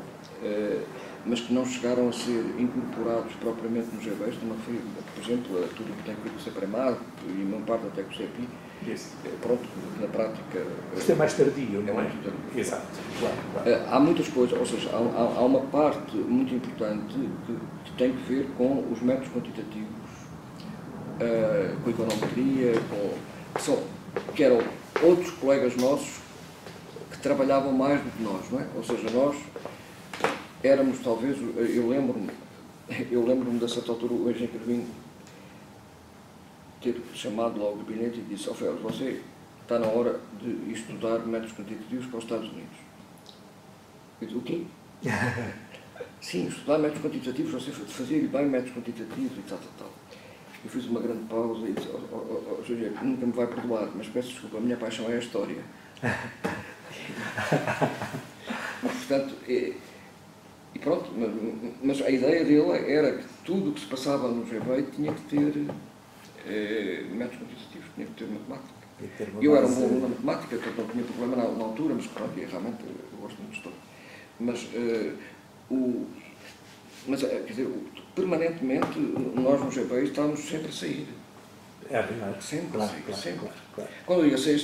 mas que não chegaram a ser incorporados propriamente nos G B E Is. Por exemplo, tudo o que tem que ver com o CEPREMAP e uma parte até com o CEPI. Yes. Pronto, na prática... Isto é mais tardio, não é? Mais tardio. Exato, claro, claro. Há muitas coisas, ou seja, há, há uma parte muito importante que, que tem que ver com os métodos quantitativos, Uh, com econometria, com, que, são, que eram outros colegas nossos que trabalhavam mais do que nós, não é? Ou seja, nós éramos talvez, eu lembro-me, eu lembro-me da certa altura o engenheiro Carabim ter chamado logo o gabinete e disse: ó Ferro, você está na hora de estudar métodos quantitativos para os Estados Unidos. Eu disse: o quê? Sim, estudar métodos quantitativos, você fazia bem métodos quantitativos e tal, tal, tal. Eu fiz uma grande pausa e disse: oh, oh, oh, Júlio, nunca me vai perdoar, mas peço desculpa, a minha paixão é a história. Mas, portanto, é, e pronto, mas, mas a ideia dele era que tudo o que se passava no G B E I tinha que ter é, métodos quantitativos, tinha que ter matemática. Ter eu era um bom aluno de matemática, portanto não tinha problema na, na altura, mas pronto, é, realmente eu gosto muito de história. Mas, é, o, mas quer dizer, o, permanentemente, nós no G B E I estávamos sempre a sair. É verdade. Sempre, claro, sair, claro, sempre. Claro, claro. Quando eu sei,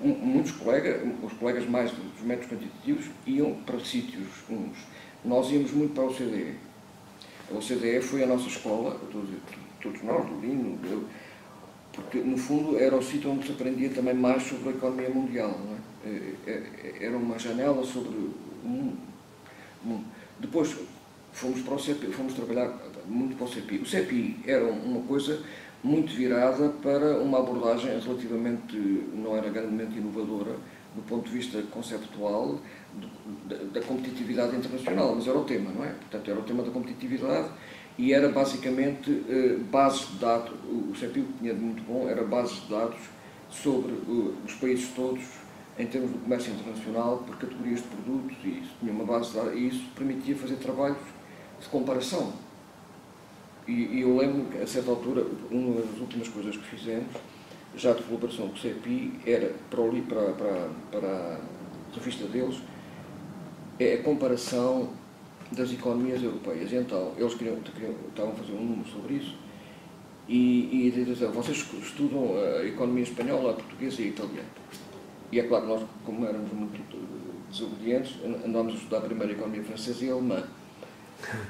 muitos colegas, os colegas mais dos métodos quantitativos, iam para sítios uns. Nós íamos muito para o C D E. O C D E foi a nossa escola, todos nós, do Lino, eu, porque no fundo era o sítio onde se aprendia também mais sobre a economia mundial. Não é? Era uma janela sobre o mundo. Depois, Fomos, para o CEPI, fomos trabalhar muito para o CEPI. O CEPI era uma coisa muito virada para uma abordagem relativamente, não era grandemente inovadora, do ponto de vista conceptual, do, da, da competitividade internacional, mas era o tema, não é? Portanto, era o tema da competitividade e era basicamente eh, bases de dados. O CEPI, o que tinha de muito bom, era bases de dados sobre uh, os países todos, em termos do comércio internacional, por categorias de produtos, e isso tinha uma base de dados, e isso permitia fazer trabalhos de comparação. E, e eu lembro que, a certa altura, uma das últimas coisas que fizemos, já de colaboração com o CEPI, era, para, para, para, para a vista deles, é a comparação das economias europeias. E então, eles queriam, queriam, estavam a fazer um número sobre isso, e, e diziam: vocês estudam a economia espanhola, a portuguesa e a italiana. E é claro que nós, como éramos muito desobedientes, andámos a estudar primeiro a economia francesa e a alemã.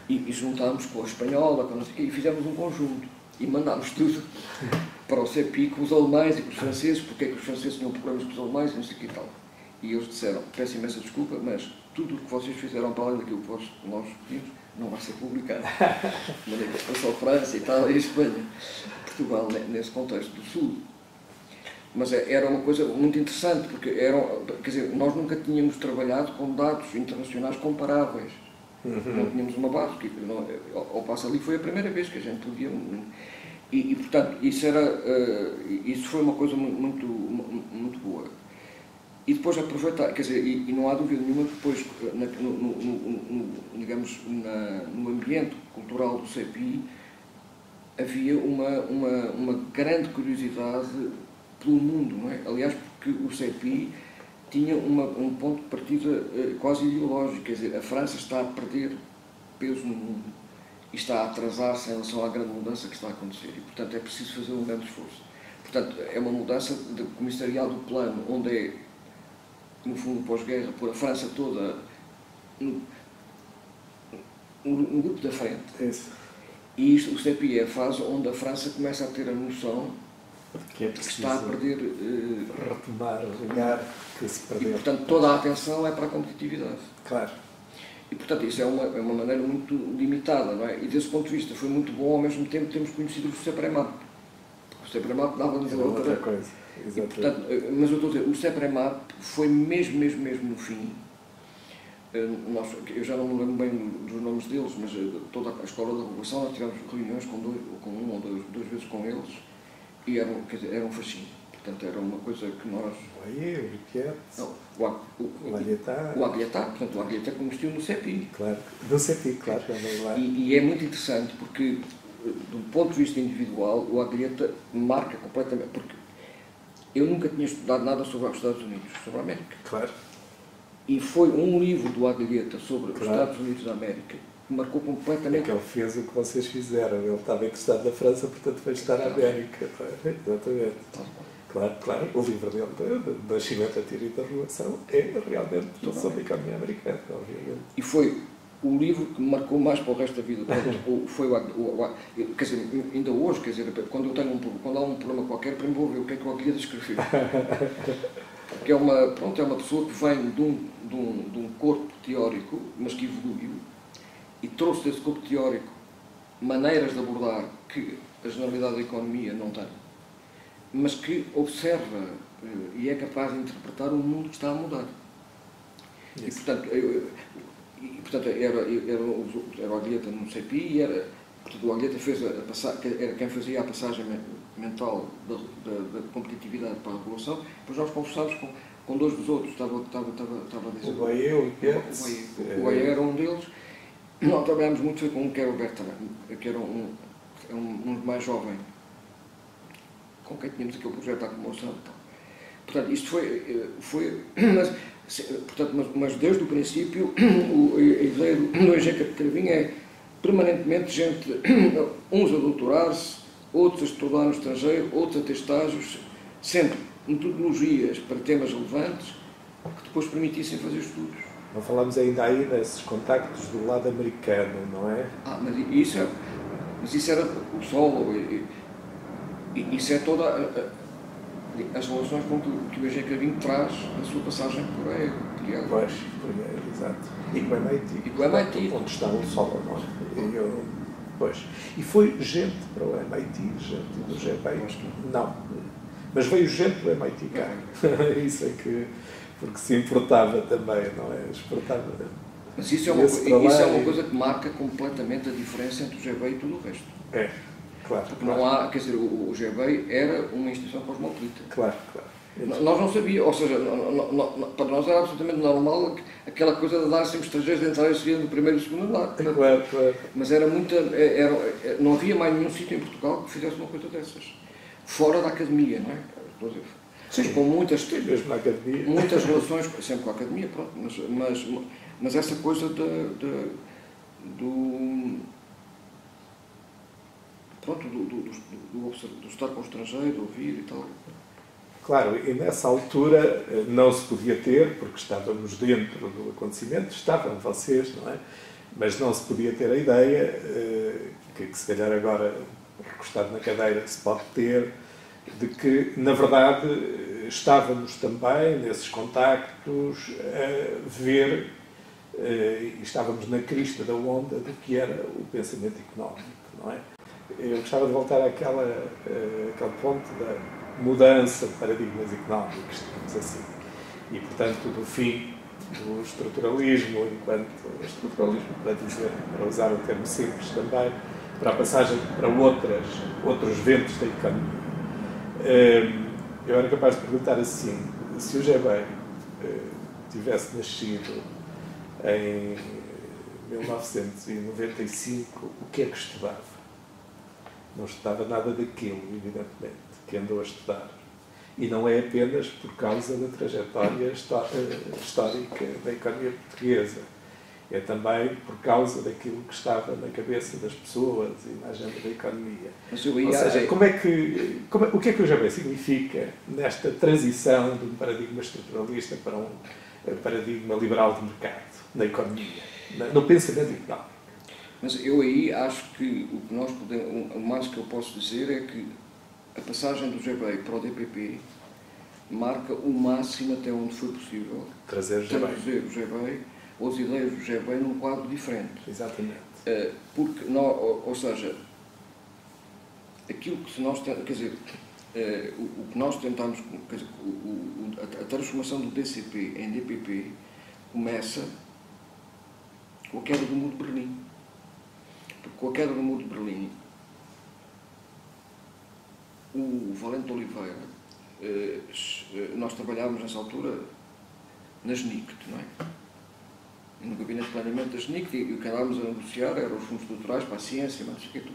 E, e juntámos com a espanhola, com a não sei o quê, e fizemos um conjunto. E mandámos tudo para o CEPI com os alemães e com os franceses, porque é que os franceses tinham problemas com os alemães e não sei o que e tal. E eles disseram: peço imensa desculpa, mas tudo o que vocês fizeram para além daquilo que vós, nós pedimos não vai ser publicado. De maneira que passou a França, Itália e Espanha, Portugal, nesse contexto do Sul. Mas era uma coisa muito interessante, porque eram, quer dizer, nós nunca tínhamos trabalhado com dados internacionais comparáveis. Uhum. Não tínhamos uma base, porque não, ao passo ali foi a primeira vez que a gente podia... E, e portanto, isso, era, uh, isso foi uma coisa muito, muito, muito boa. E depois aproveitar, quer dizer, e, e não há dúvida nenhuma que depois, na, no, no, no, digamos, na, no ambiente cultural do CEPI, havia uma, uma, uma grande curiosidade pelo mundo, não é? Aliás, porque o CEPI tinha uma, um ponto de partida quase ideológico, quer dizer, a França está a perder peso no mundo e está a atrasar-se em relação à grande mudança que está a acontecer e, portanto, é preciso fazer um grande esforço. Portanto, é uma mudança de comissarial do plano, onde é, no fundo, pós-guerra, pôr a França toda no, no, no grupo da frente. Isso. E isto, o CEPI é a fase onde a França começa a ter a noção que é preciso está a perder, uh, retomar, ganhar, que se perdeu. E, portanto, toda a atenção é para a competitividade. Claro. E, portanto, isso é uma, é uma maneira muito limitada, não é? E, desse ponto de vista, foi muito bom, ao mesmo tempo, temos conhecido o CEPREMAP. O CEPREMAP dava-nos outra, outra coisa. E, portanto, mas eu estou a dizer, o CEPREMAP foi mesmo, mesmo, mesmo no fim. Nós, eu já não me lembro bem dos nomes deles, mas toda a escola da regulação, nós tivemos reuniões com, dois, com uma ou dois, duas vezes com eles, e era, quer dizer, era um fascínio. Portanto, era uma coisa que nós... Aí, não, o, o, o Aglietta. O Aglietta, portanto, o Aglietta comestiu no CEPI. Claro, no CEPI, claro. claro. E, e é muito interessante porque, do ponto de vista individual, o Aglietta marca completamente, porque eu nunca tinha estudado nada sobre os Estados Unidos, sobre a América. Claro. E foi um livro do Aglietta sobre claro. os Estados Unidos da América que marcou completamente... Porque ele fez o que vocês fizeram, ele estava encostado na França, portanto vai estar na América. Exatamente. Claro, claro, o livro dele, da Nascimento à Tira e da Relação, é realmente sobre a economia americana, obviamente. E foi o livro que me marcou mais para o resto da vida. Quando, foi o, o, o, quer dizer, ainda hoje, quer dizer, quando, eu tenho um, quando há um problema qualquer, para mim vou ver o que é que o Aguilha descreveu. Porque é uma, pronto, é uma pessoa que vem de um, de, um, de um corpo teórico, mas que evoluiu, e trouxe desse corpo teórico maneiras de abordar que a generalidade da economia não tem, mas que observa e é capaz de interpretar o mundo que está a mudar. E portanto, eu, e portanto, era, era, era o Aglietta no C E P I, e era, portanto, o Aglietta fez a, a passar, era quem fazia a passagem mental da, da, da competitividade para a regulação. Depois nós conversámos com, com dois dos outros, estava, estava, estava, estava a dizer... O Baião, o Baião era um deles. Nós trabalhámos muito com um que era o Bertrand, que era um, um, um mais jovem, com quem tínhamos aquele projeto da acumulação. Portanto, isto foi... foi mas, portanto, mas, mas desde o princípio, o, a ideia do Eugério de Cravinho é permanentemente gente, uns a doutorar-se, outros a estudar no estrangeiro, outros a ter estágios, sempre metodologias para temas relevantes que depois permitissem fazer estudos. Não falámos ainda aí desses contactos do lado americano, não é? Ah, mas isso, é, mas isso era o solo. E isso é toda a, a, as relações com que o Eugério Guilherme traz na sua passagem por aí. Pois, exato. E com a M I T. E com a M I T. Onde está o solo, não é? Eu, pois. E foi gente para o M I T, gente do G B E I. Não. Mas veio gente do M I T cá. Isso é que... Porque se importava também, não é? Exportava. Mas isso é uma, isso é uma coisa que marca completamente a diferença entre o G B E I e tudo o resto. É. Claro, porque claro. Não há, quer dizer, o, o G B E I era uma instituição cosmopolita. Claro, claro. N nós não sabíamos, ou seja, não, não, não, para nós era absolutamente normal aquela coisa de dar sempre estrangeiros de entrar e sair no primeiro e no segundo lado. Claro, claro. Mas era muita, era, não havia mais nenhum sítio em Portugal que fizesse uma coisa dessas. Fora da academia, não é? Inclusive. Sim. Com muitas, sim, mesmo na academia. Muitas relações, sempre com a academia, pronto, mas, mas, mas essa coisa da, da, do... Pronto, do, do, do, do, do estar com o estrangeiro, de ouvir e tal. Claro, e nessa altura não se podia ter, porque estávamos dentro do acontecimento, estavam vocês, não é? Mas não se podia ter a ideia, que, que se calhar agora, recostado na cadeira, se pode ter, de que, na verdade, estávamos também, nesses contactos, a ver, e estávamos na crista da onda do que era o pensamento económico, não é? Eu gostava de voltar àquela, àquele ponto da mudança de paradigmas económicos, digamos assim. E, portanto, do fim do estruturalismo, enquanto estruturalismo, para dizer, para usar um termo simples também, para a passagem para outras, outros ventos da economia. Eu era capaz de perguntar assim, se o G B E I tivesse nascido em mil novecentos e noventa e cinco, o que é que estudava? Não estudava nada daquilo, evidentemente, que andou a estudar. E não é apenas por causa da trajetória histórica da economia portuguesa. É também por causa daquilo que estava na cabeça das pessoas e na agenda da economia. Mas eu ia... Ou seja, como é que, como é, o que é que o G B E I significa nesta transição de um paradigma estruturalista para um paradigma liberal de mercado, na economia, no pensamento económico? Mas eu aí acho que o que nós podemos, o mais que eu posso dizer é que a passagem do G B E I para o D P P marca o máximo até onde foi possível trazer o G B E I ou as ideias do G B E I num quadro diferente. Exatamente. Porque, não, ou seja, aquilo que nós temos, quer dizer, eh, o, o que nós tentamos, quer dizer, o, o, a, a transformação do D C P em D P P começa com a queda do muro de Berlim. Porque com a queda do muro de Berlim, o Valente Oliveira, eh, nós trabalhávamos nessa altura nas N I C T, não é? No gabinete de planeamento das N I C T, e o que andávamos a negociar eram os fundos estruturais para a ciência, mas que tudo.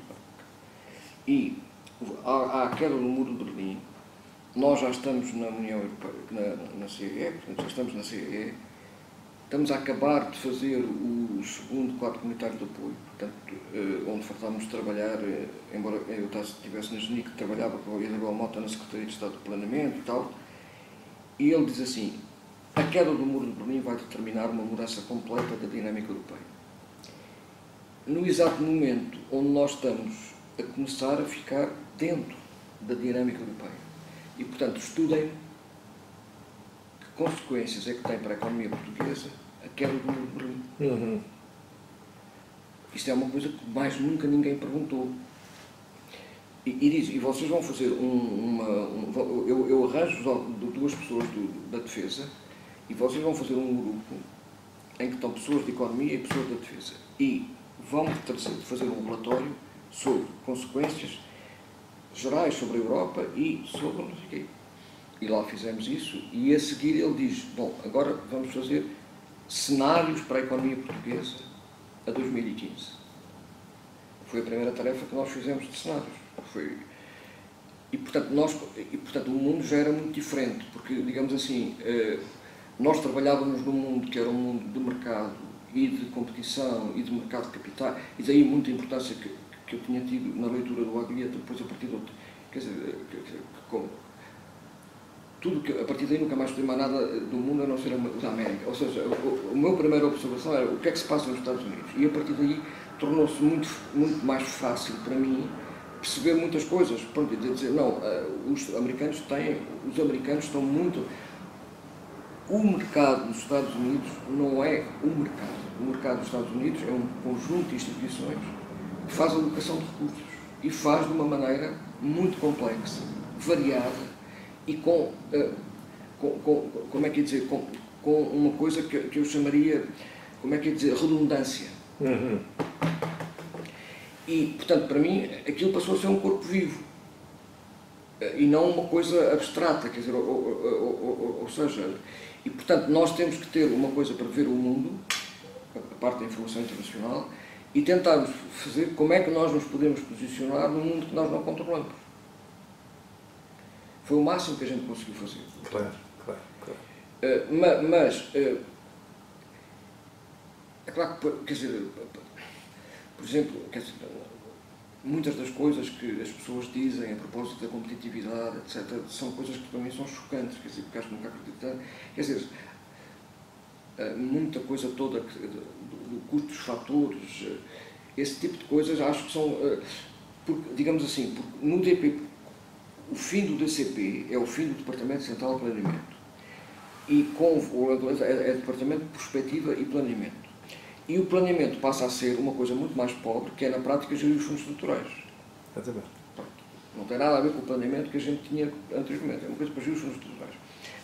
E à queda do muro de Berlim, nós já estamos na União Europeia, na, na C E E, portanto já estamos na C E E, estamos a acabar de fazer o segundo quadro comunitário de apoio, portanto, eh, onde faltávamos trabalhar, eh, embora eu estivesse nas N I C T, trabalhava com o Aníbal Mota na Secretaria de Estado de Planeamento e tal, e ele diz assim: a queda do muro de Berlim vai determinar uma mudança completa da dinâmica europeia. No exato momento onde nós estamos a começar a ficar dentro da dinâmica europeia. E, portanto, estudem que consequências é que tem para a economia portuguesa a queda do muro de Berlim. Uhum. Isto é uma coisa que mais nunca ninguém perguntou. E, e diz, e vocês vão fazer um, uma... Um, eu, eu arranjo duas pessoas do, da defesa, e vocês vão fazer um grupo em que estão pessoas de economia e pessoas da defesa. E vão fazer um relatório sobre consequências gerais sobre a Europa e sobre não sei o quê. E lá fizemos isso, e a seguir ele diz: bom, agora vamos fazer cenários para a economia portuguesa a dois mil e quinze. Foi a primeira tarefa que nós fizemos de cenários. Foi... E, portanto, nós... e, portanto, o mundo já era muito diferente, porque, digamos assim... nós trabalhávamos num mundo que era um mundo de mercado e de competição e de mercado de capital, e daí muita importância que, que eu tinha tido na leitura do Aglietta, depois a partir do... Quer dizer, que, que, como, tudo que, a partir daí nunca mais estudei mais nada do mundo a não ser da América. Ou seja, a, a, a minha primeira observação era o que é que se passa nos Estados Unidos. E a partir daí tornou-se muito, muito mais fácil para mim perceber muitas coisas. Pronto, e dizer, não, os americanos têm... Os americanos estão muito... O mercado dos Estados Unidos não é um mercado. O mercado dos Estados Unidos é um conjunto de instituições que faz alocação de recursos e faz de uma maneira muito complexa, variada e com, uh, com, com como é que ia dizer, com, com uma coisa que, que eu chamaria, como é que ia dizer, redundância. Uhum. E, portanto, para mim, aquilo passou a ser um corpo vivo e não uma coisa abstrata, quer dizer, ou, ou, ou, ou, ou seja... E, portanto, nós temos que ter uma coisa para ver o mundo, a parte da informação internacional, e tentarmos fazer como é que nós nos podemos posicionar num mundo que nós não controlamos. Foi o máximo que a gente conseguiu fazer. Claro, claro, claro. Uh, ma, mas, uh, é claro que, quer dizer, por exemplo, quer dizer, muitas das coisas que as pessoas dizem a propósito da competitividade, etcétera, são coisas que para mim são chocantes, quer dizer, porque acho que nunca acreditei. Quer dizer, muita coisa toda do custo dos fatores, esse tipo de coisas, acho que são, porque, digamos assim, porque no D P P, o fim do D C P é o fim do Departamento Central de Planeamento, e com o é, é Departamento de Perspectiva e Planeamento. E o planeamento passa a ser uma coisa muito mais pobre, que é, na prática, gerir os fundos estruturais. Exatamente. Pronto. Não tem nada a ver com o planeamento que a gente tinha anteriormente. É uma coisa para gerir os fundos estruturais.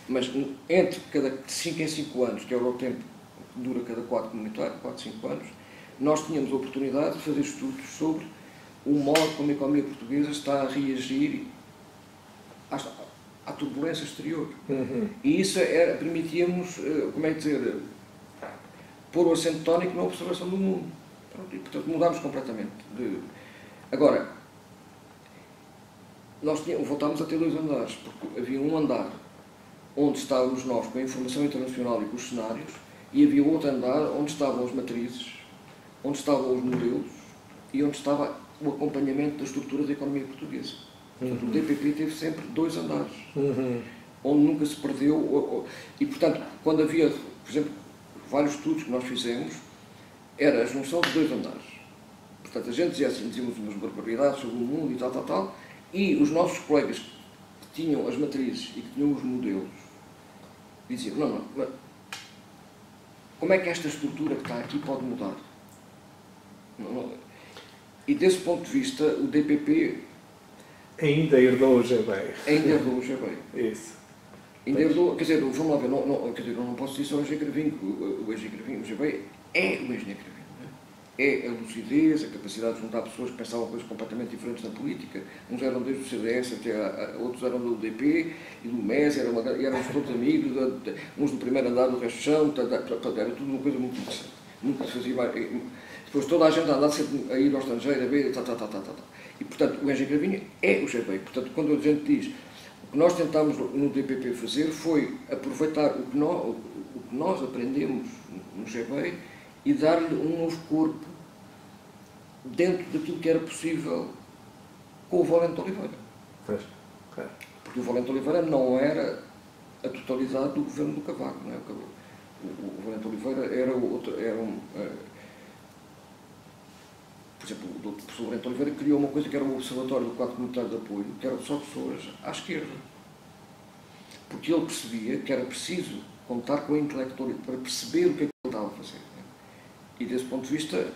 Mas entre cada cinco em cinco anos, que é o tempo que dura cada quadro comunitário, quatro, cinco anos, nós tínhamos a oportunidade de fazer estudos sobre o modo como a economia portuguesa está a reagir à, à turbulência exterior. Uhum. E isso era, permitia-nos, como é que dizer... pôr o acento tónico na observação do mundo. Pronto, e, portanto, mudámos completamente. De... Agora, nós tínhamos, voltámos a ter dois andares, porque havia um andar onde estávamos nós com a informação internacional e com os cenários, e havia outro andar onde estavam as matrizes, onde estavam os modelos e onde estava o acompanhamento da estrutura da economia portuguesa. Portanto, uhum. O D P P teve sempre dois andares, uhum. Onde nunca se perdeu. Ou, ou... E, portanto, quando havia, por exemplo, vários estudos que nós fizemos, era a junção de dois andares. Portanto, a gente dizia assim, dizíamos umas barbaridades sobre o mundo e tal, tal, tal, e os nossos colegas que tinham as matrizes e que tinham os modelos diziam, não, não, mas como é que esta estrutura que está aqui pode mudar? Não, não. E desse ponto de vista, o D P P Ainda herdou o G B E I. Ainda herdou o G B E I. Isso. Ainda herdou, quer dizer, vamos lá ver, não, não, quer dizer, eu não posso dizer só o Eugério Cravinho, o Eugério Cravinho, o G B E I é o Eugério Cravinho. É a lucidez, a capacidade de juntar pessoas que pensavam coisas completamente diferentes na política. Uns eram desde o C D S até a, a, outros eram do D P e do M E S, eram, eram todos amigos, de, de, uns do primeiro andar, do resto do chão, de, de, de, era tudo uma coisa muito interessante. Muito, fazia, depois toda a gente andava sempre a ir ao estrangeiro, a ver, tá, tá, tá, tá, tá. E portanto, o Eugério Cravinho é o G B E I. Portanto, quando a gente diz, o que nós tentámos no D P P fazer foi aproveitar o que nós, o que nós aprendemos no G B E I e dar-lhe um novo corpo dentro daquilo que era possível com o Valente Oliveira. Pois, claro. Porque o Valente Oliveira não era a totalidade do governo do Cavaco, não é? O Valente Oliveira era outro, era um... Uh, por exemplo, o professor Valente Oliveira criou uma coisa que era o Observatório do Quadro Comunitário de Apoio, que eram só pessoas à esquerda. Porque ele percebia que era preciso contar com a intelectualidade para perceber o que é que ele estava a fazer. E desse ponto de vista,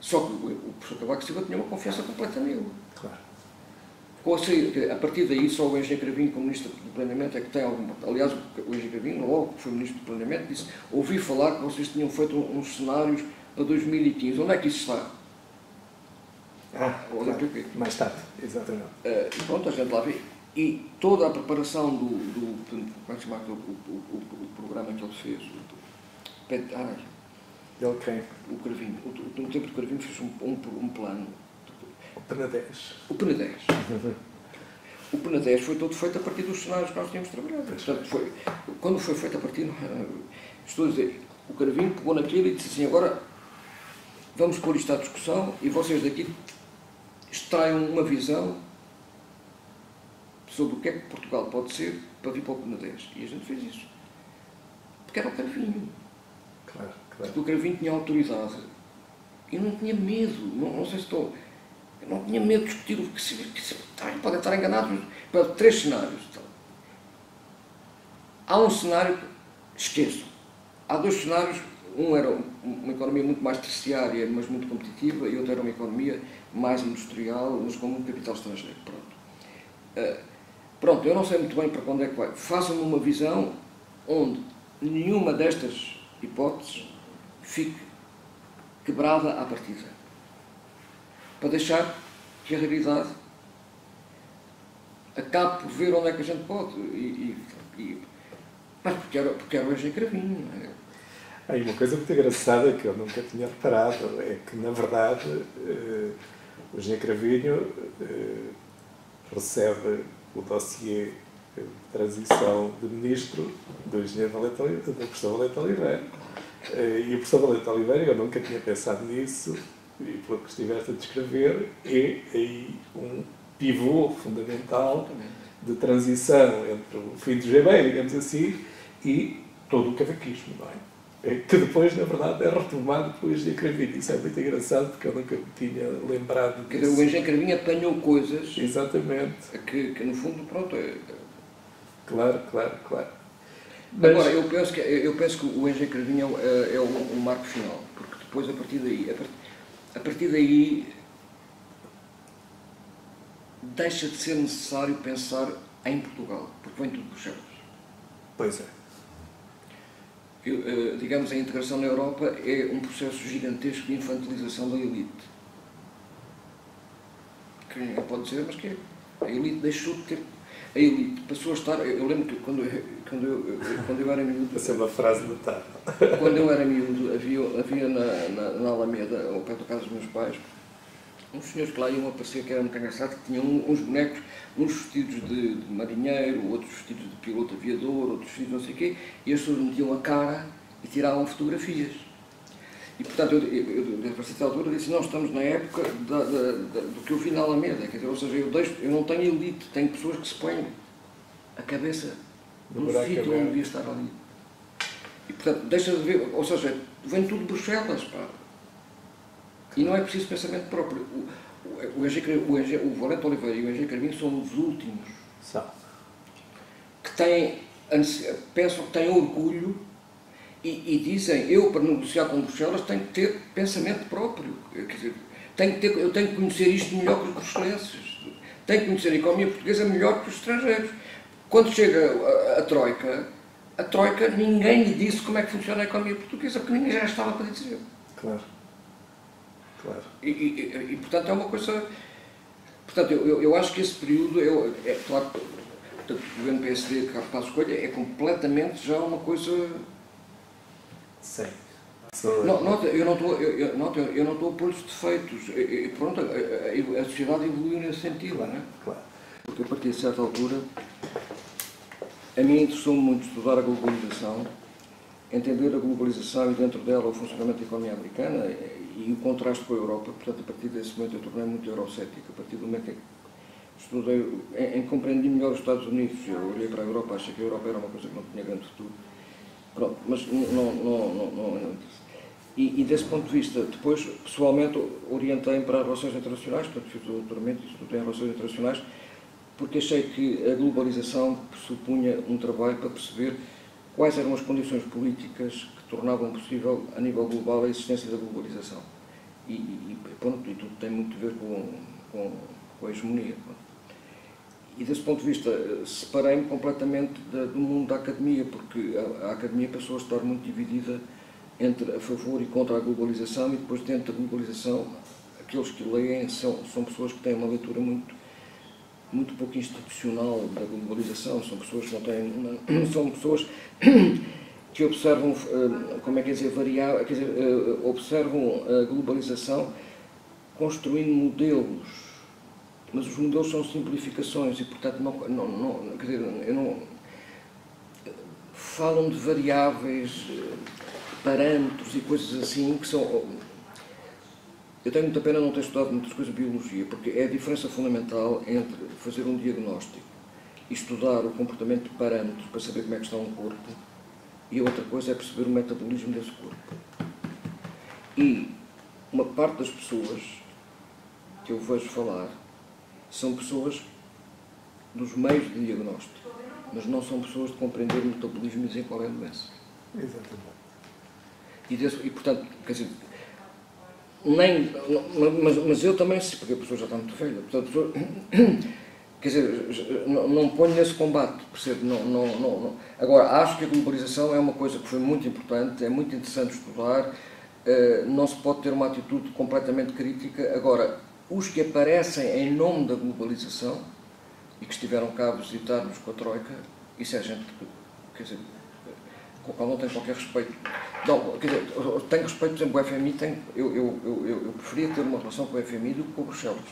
só que o professor Cavaco Silva tinha uma confiança completa nele. Claro. Com a, saída, a partir daí, só o Eugério Cravinho, como ministro do Planeamento, é que tem alguma... Aliás, o Eugério Cravinho, logo que foi ministro do Planeamento, disse: ouvi falar que vocês tinham feito uns cenários para dois mil e quinze. Onde é que isso está? Ah, olha, claro. Mais tarde, exatamente. Uh, e pronto, a gente lá vê. E toda a preparação do... do como é que se chama o, o, o, o programa que ele fez? O, ah, Ele quem? O Cravinho. No tempo do Cravinho fez um, um, um plano. O Penedés. O Penedés. Uhum. O Penedés foi todo feito a partir dos cenários que nós tínhamos trabalhado. Portanto, foi, quando foi feito a partir... Estou a dizer, o Cravinho pegou naquilo e disse assim: agora vamos pôr isto à discussão e vocês daqui extraiam uma visão sobre o que é que Portugal pode ser para vir para o Penedés. E a gente fez isso. Porque era o Cravinho. Claro. Porque o Cravinho tinha autoridade e não tinha medo, não, não sei se estou, eu não tinha medo de discutir o que se, que se podem estar enganados para três cenários. Então, há um cenário, esqueço, há dois cenários, um era uma economia muito mais terciária, mas muito competitiva, e outro era uma economia mais industrial, mas com muito capital estrangeiro. Pronto, uh, pronto, eu não sei muito bem para quando é que vai. Façam-me uma visão onde nenhuma destas hipóteses fique quebrada à partida, para deixar que a realidade acabe por ver onde é que a gente pode. E, e, e, mas porque era, porque era o Eugério Cravinho. Aí uma coisa muito engraçada que eu nunca tinha reparado é que, na verdade, eh, o Eugério Cravinho eh, recebe o dossiê de transição de ministro do engenheiro Valente Oliveira, do professor Valente Oliveira. E o professor Valente Oliveira, eu nunca tinha pensado nisso, e pelo que estiveste a descrever, é aí um pivô fundamental de transição entre o fim do G B E I, digamos assim, e todo o cavaquismo, não é? Que depois, na verdade, é retomado pelo Eugério Cravinho. Isso é muito engraçado, porque eu nunca me tinha lembrado disso. O Eugério Cravinho apanhou coisas... Exatamente. Que, que no fundo, pronto... É... Claro, claro, claro. Mas... Agora, eu penso que, eu penso que o Eugério Cravinho é, é o, o marco final, porque depois, a partir daí, a partir, a partir daí, deixa de ser necessário pensar em Portugal, porque vem tudo dos céus. Pois é. Eu, digamos, a integração na Europa é um processo gigantesco de infantilização da elite. Que ninguém pode dizer, mas que é. A elite deixou de ter... A elite passou a estar... Eu lembro que quando eu, quando eu, quando eu era miúdo... Essa é uma frase notável. Quando eu era miúdo, havia, havia na, na, na Alameda, ao pé da casa dos meus pais, uns senhores que lá iam aparecer, que eram muito engraçados, que tinham uns bonecos, uns vestidos de, de marinheiro, outros vestidos de piloto aviador, outros vestidos não sei o quê, e as pessoas metiam a cara e tiravam fotografias. E, portanto, eu, eu, eu a certa altura, disse: não, estamos na época da, da, da, do que eu vi na Alameda. Quer dizer, ou seja, eu, deixo, eu não tenho elite, tenho pessoas que se põem a cabeça no sítio onde devia estar ali. E, portanto, deixa de ver, ou seja, vem tudo de Bruxelas, pá. E não é preciso pensamento próprio. O, o, o, Eugério, o, Eugério, o Valente Oliveira e o Eugério Cravinho são os últimos Sá. que têm, pensam que têm orgulho. E, e dizem: eu, para negociar com Bruxelas, tenho que ter pensamento próprio. Quer dizer, tenho que ter, eu tenho que conhecer isto melhor que os bruxelenses. tem que conhecer a economia portuguesa melhor que os estrangeiros. Quando chega a, a Troika, a Troika, ninguém lhe disse como é que funciona a economia portuguesa, porque ninguém já estava para dizer. Claro. Claro. E, e, e portanto, é uma coisa... Portanto, eu, eu, eu acho que esse período, eu, é claro que portanto, o governo P S D de Carlos Passos Coelho é completamente já uma coisa... Sim. Não, nota, eu não estou eu, eu a pôr-lhes defeitos. E, pronto, a, a, a sociedade evoluiu nesse sentido, claro, não é? Claro. Porque a partir de certa altura, a mim interessou-me muito estudar a globalização, entender a globalização e dentro dela o funcionamento da economia americana e o contraste com a Europa. Portanto, a partir desse momento eu tornei muito eurocético. A partir do momento em que estudei, em, em compreendi melhor os Estados Unidos, eu olhei para a Europa, achei que a Europa era uma coisa que não tinha grande futuro. Pronto, mas não... não, não, não E, e desse ponto de vista, depois, pessoalmente, orientei-me para as relações internacionais, portanto, fiz o doutoramento e estudei relações internacionais, porque achei que a globalização supunha um trabalho para perceber quais eram as condições políticas que tornavam possível, a nível global, a existência da globalização. E, e, e pronto, e tudo tem muito a ver com, com, com a hegemonia. Pronto. E desse ponto de vista, separei-me completamente da, do mundo da academia, porque a, a academia passou a estar muito dividida entre a favor e contra a globalização, e depois dentro da globalização, aqueles que leem são, são pessoas que têm uma leitura muito, muito pouco institucional da globalização, são pessoas que não têm uma, são pessoas que observam, como é que é dizer, variar, quer dizer, observam a globalização construindo modelos, mas os modelos são simplificações e, portanto, não, não, não, quer dizer, eu não, falam de variáveis, parâmetros e coisas assim que são... Eu tenho muita pena não ter estudado muitas coisas de biologia, porque é a diferença fundamental entre fazer um diagnóstico e estudar o comportamento de parâmetros para saber como é que está um corpo, e a outra coisa é perceber o metabolismo desse corpo. E uma parte das pessoas que eu vejo falar são pessoas dos meios de diagnóstico, mas não são pessoas de compreender o metabolismo e dizer qual é a doença. Exatamente. E, desse, e, portanto, quer dizer, nem, mas, mas eu também sei, porque a pessoa já está muito velha, portanto, pessoa, quer dizer, não, não ponho nesse combate, percebe? Não, não, não, não. Agora, acho que a globalização é uma coisa que foi muito importante, é muito interessante estudar, não se pode ter uma atitude completamente crítica. Agora, os que aparecem em nome da globalização e que estiveram cá a visitar-nos com a Troika, isso é gente que, quer dizer, com a qual não tem qualquer respeito. Não, quer dizer, tenho respeito, por exemplo, o F M I, tenho, eu, eu, eu, eu preferia ter uma relação com o F M I do que com o Bruxelas,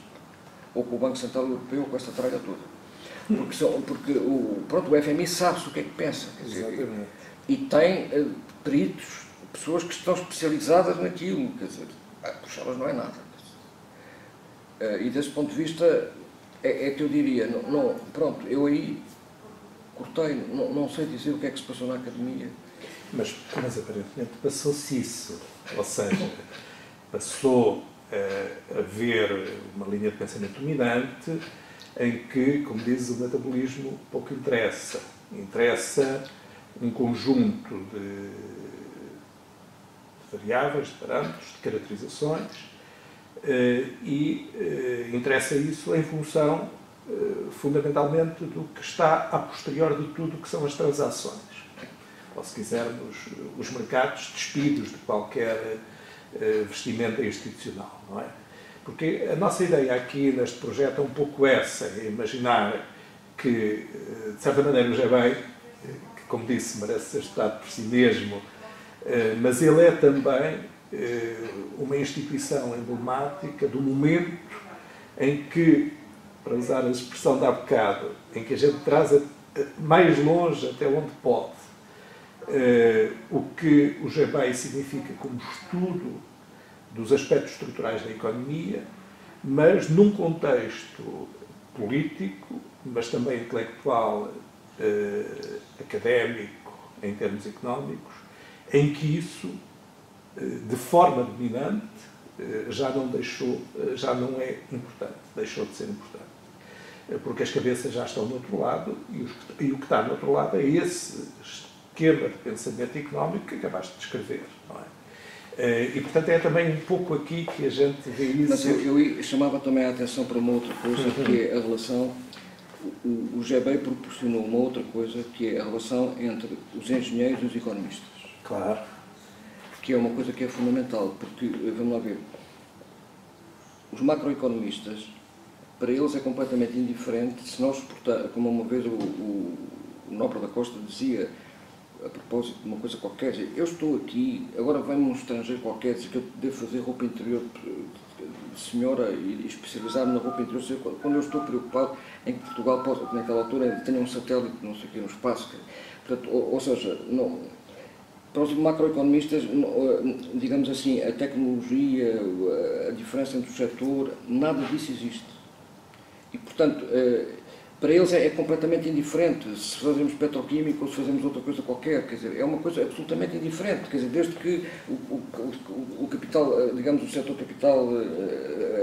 ou com o Banco Central Europeu, ou com esta tralha toda. Porque, só, porque o, pronto, o F M I sabe-se o que é que pensa, quer dizer, e, e tem uh, peritos, pessoas que estão especializadas naquilo, quer dizer, a Bruxelas não é nada. Uh, e desse ponto de vista, é, é que eu diria, não, não, pronto, eu aí cortei, não, não sei dizer o que é que se passou na academia. Mas, mas aparentemente passou-se isso, ou seja, passou uh, a haver uma linha de pensamento dominante em que, como diz, o metabolismo pouco interessa. Interessa um conjunto de, de variáveis, de parâmetros, de caracterizações uh, e uh, interessa isso em função, uh, fundamentalmente, do que está a posterior de tudo, que são as transações. Ou, se quisermos, os mercados despidos de qualquer uh, vestimenta institucional, não é? Porque a nossa ideia aqui neste projeto é um pouco essa, é imaginar que, uh, de certa maneira, o G B E I, uh, que, como disse, merece ser estudado por si mesmo, uh, mas ele é também uh, uma instituição emblemática do momento em que, para usar a expressão de há bocado, em que a gente traz a, a, mais longe até onde pode. Uh, o que o G B E I significa como estudo dos aspectos estruturais da economia, mas num contexto político, mas também intelectual, uh, académico, em termos económicos, em que isso, uh, de forma dominante, uh, já não deixou, uh, já não é importante, deixou de ser importante. Uh, porque as cabeças já estão do outro lado e, os que, e o que está do outro lado é esse esquema de pensamento económico que acabaste de descrever, não é? E, portanto, é também um pouco aqui que a gente vê isso. Mas eu, eu chamava também a atenção para uma outra coisa, que é a relação... O, o G B E I proporcionou uma outra coisa, que é a relação entre os engenheiros e os economistas. Claro. Que é uma coisa que é fundamental, porque, vamos lá ver, os macroeconomistas, para eles é completamente indiferente se nós suportarmos, como uma vez o, o, o Nóbrega da Costa dizia, a propósito de uma coisa qualquer, dizer, eu estou aqui, agora vem-me um estrangeiro qualquer dizer que eu devo fazer roupa interior de senhora e especializar-me na roupa interior, dizer, quando eu estou preocupado em que Portugal possa, naquela altura, ainda tenha um satélite, não sei o que, um espaço. Portanto, ou, ou seja, não, para os macroeconomistas, digamos assim, a tecnologia, a diferença entre o setor, nada disso existe. E, portanto, para eles é completamente indiferente se fazemos petroquímica ou se fazemos outra coisa qualquer, quer dizer, é uma coisa absolutamente indiferente, quer dizer, desde que o, o, o capital, digamos, o setor capital,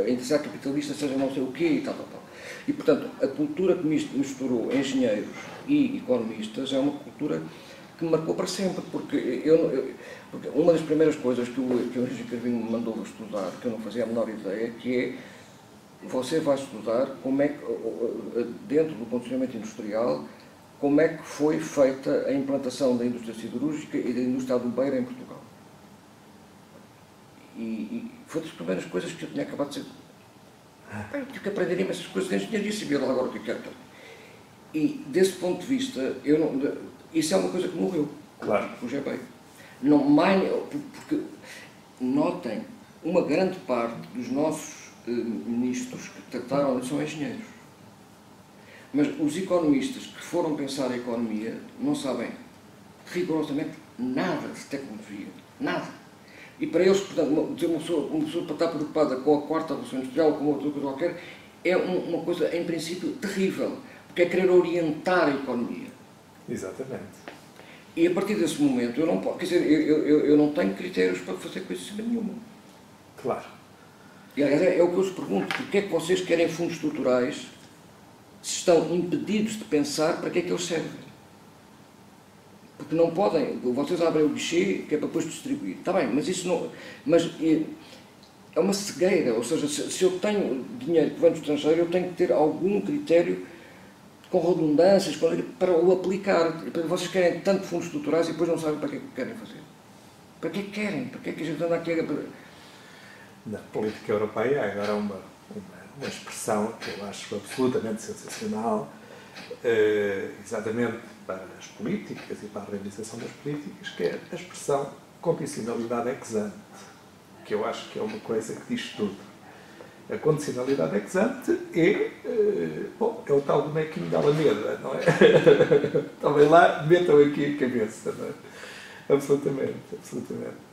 a entidade capitalista seja não sei o quê e tal, tal, tal. E, portanto, a cultura que misturou engenheiros e economistas é uma cultura que me marcou para sempre, porque, eu, eu, porque uma das primeiras coisas que o, que o Rogério Cravinho me mandou estudar, que eu não fazia a menor ideia, que é: você vai estudar como é que, dentro do condicionamento industrial, como é que foi feita a implantação da indústria siderúrgica e da indústria adubeira em Portugal. E, e foi das primeiras coisas que eu tinha acabado de dizer. Eu tive que aprender imensas coisas de engenharia e sabia agora o que quero. E, desse ponto de vista, eu não, isso é uma coisa que morreu. Claro. O G B E I. Não, mais, porque, notem, uma grande parte dos nossos ministros que trataram são engenheiros, mas os economistas que foram pensar a economia não sabem rigorosamente nada de tecnologia, nada. E para eles, portanto, uma, dizer uma pessoa, uma pessoa para estar preocupada com a quarta revolução industrial ou com outra coisa qualquer é uma coisa, em princípio, terrível, porque é querer orientar a economia. Exatamente. E a partir desse momento eu não posso, quer dizer, eu, eu, eu não tenho critérios para fazer coisa nenhuma. Claro. E, aliás, é o que eu vos pergunto, porque é que vocês querem fundos estruturais se estão impedidos de pensar para que é que eles servem? Porque não podem, vocês abrem o guichê que é para depois distribuir, está bem, mas isso não... Mas é uma cegueira, ou seja, se eu tenho dinheiro que vem do estrangeiro, eu tenho que ter algum critério com redundâncias para o aplicar. Vocês querem tanto fundos estruturais e depois não sabem para que é que querem fazer. Para que é que querem? Para que é que a gente anda aqui a... Na política europeia, agora uma, uma, uma expressão que eu acho absolutamente sensacional, eh, exatamente para as políticas e para a realização das políticas, que é a expressão condicionalidade ex ante, que eu acho que é uma coisa que diz tudo. A condicionalidade ex ante é, eh, bom, é o tal do mequinho da Alameda, não é? Talvez lá metam aqui a cabeça, não é? Absolutamente, absolutamente.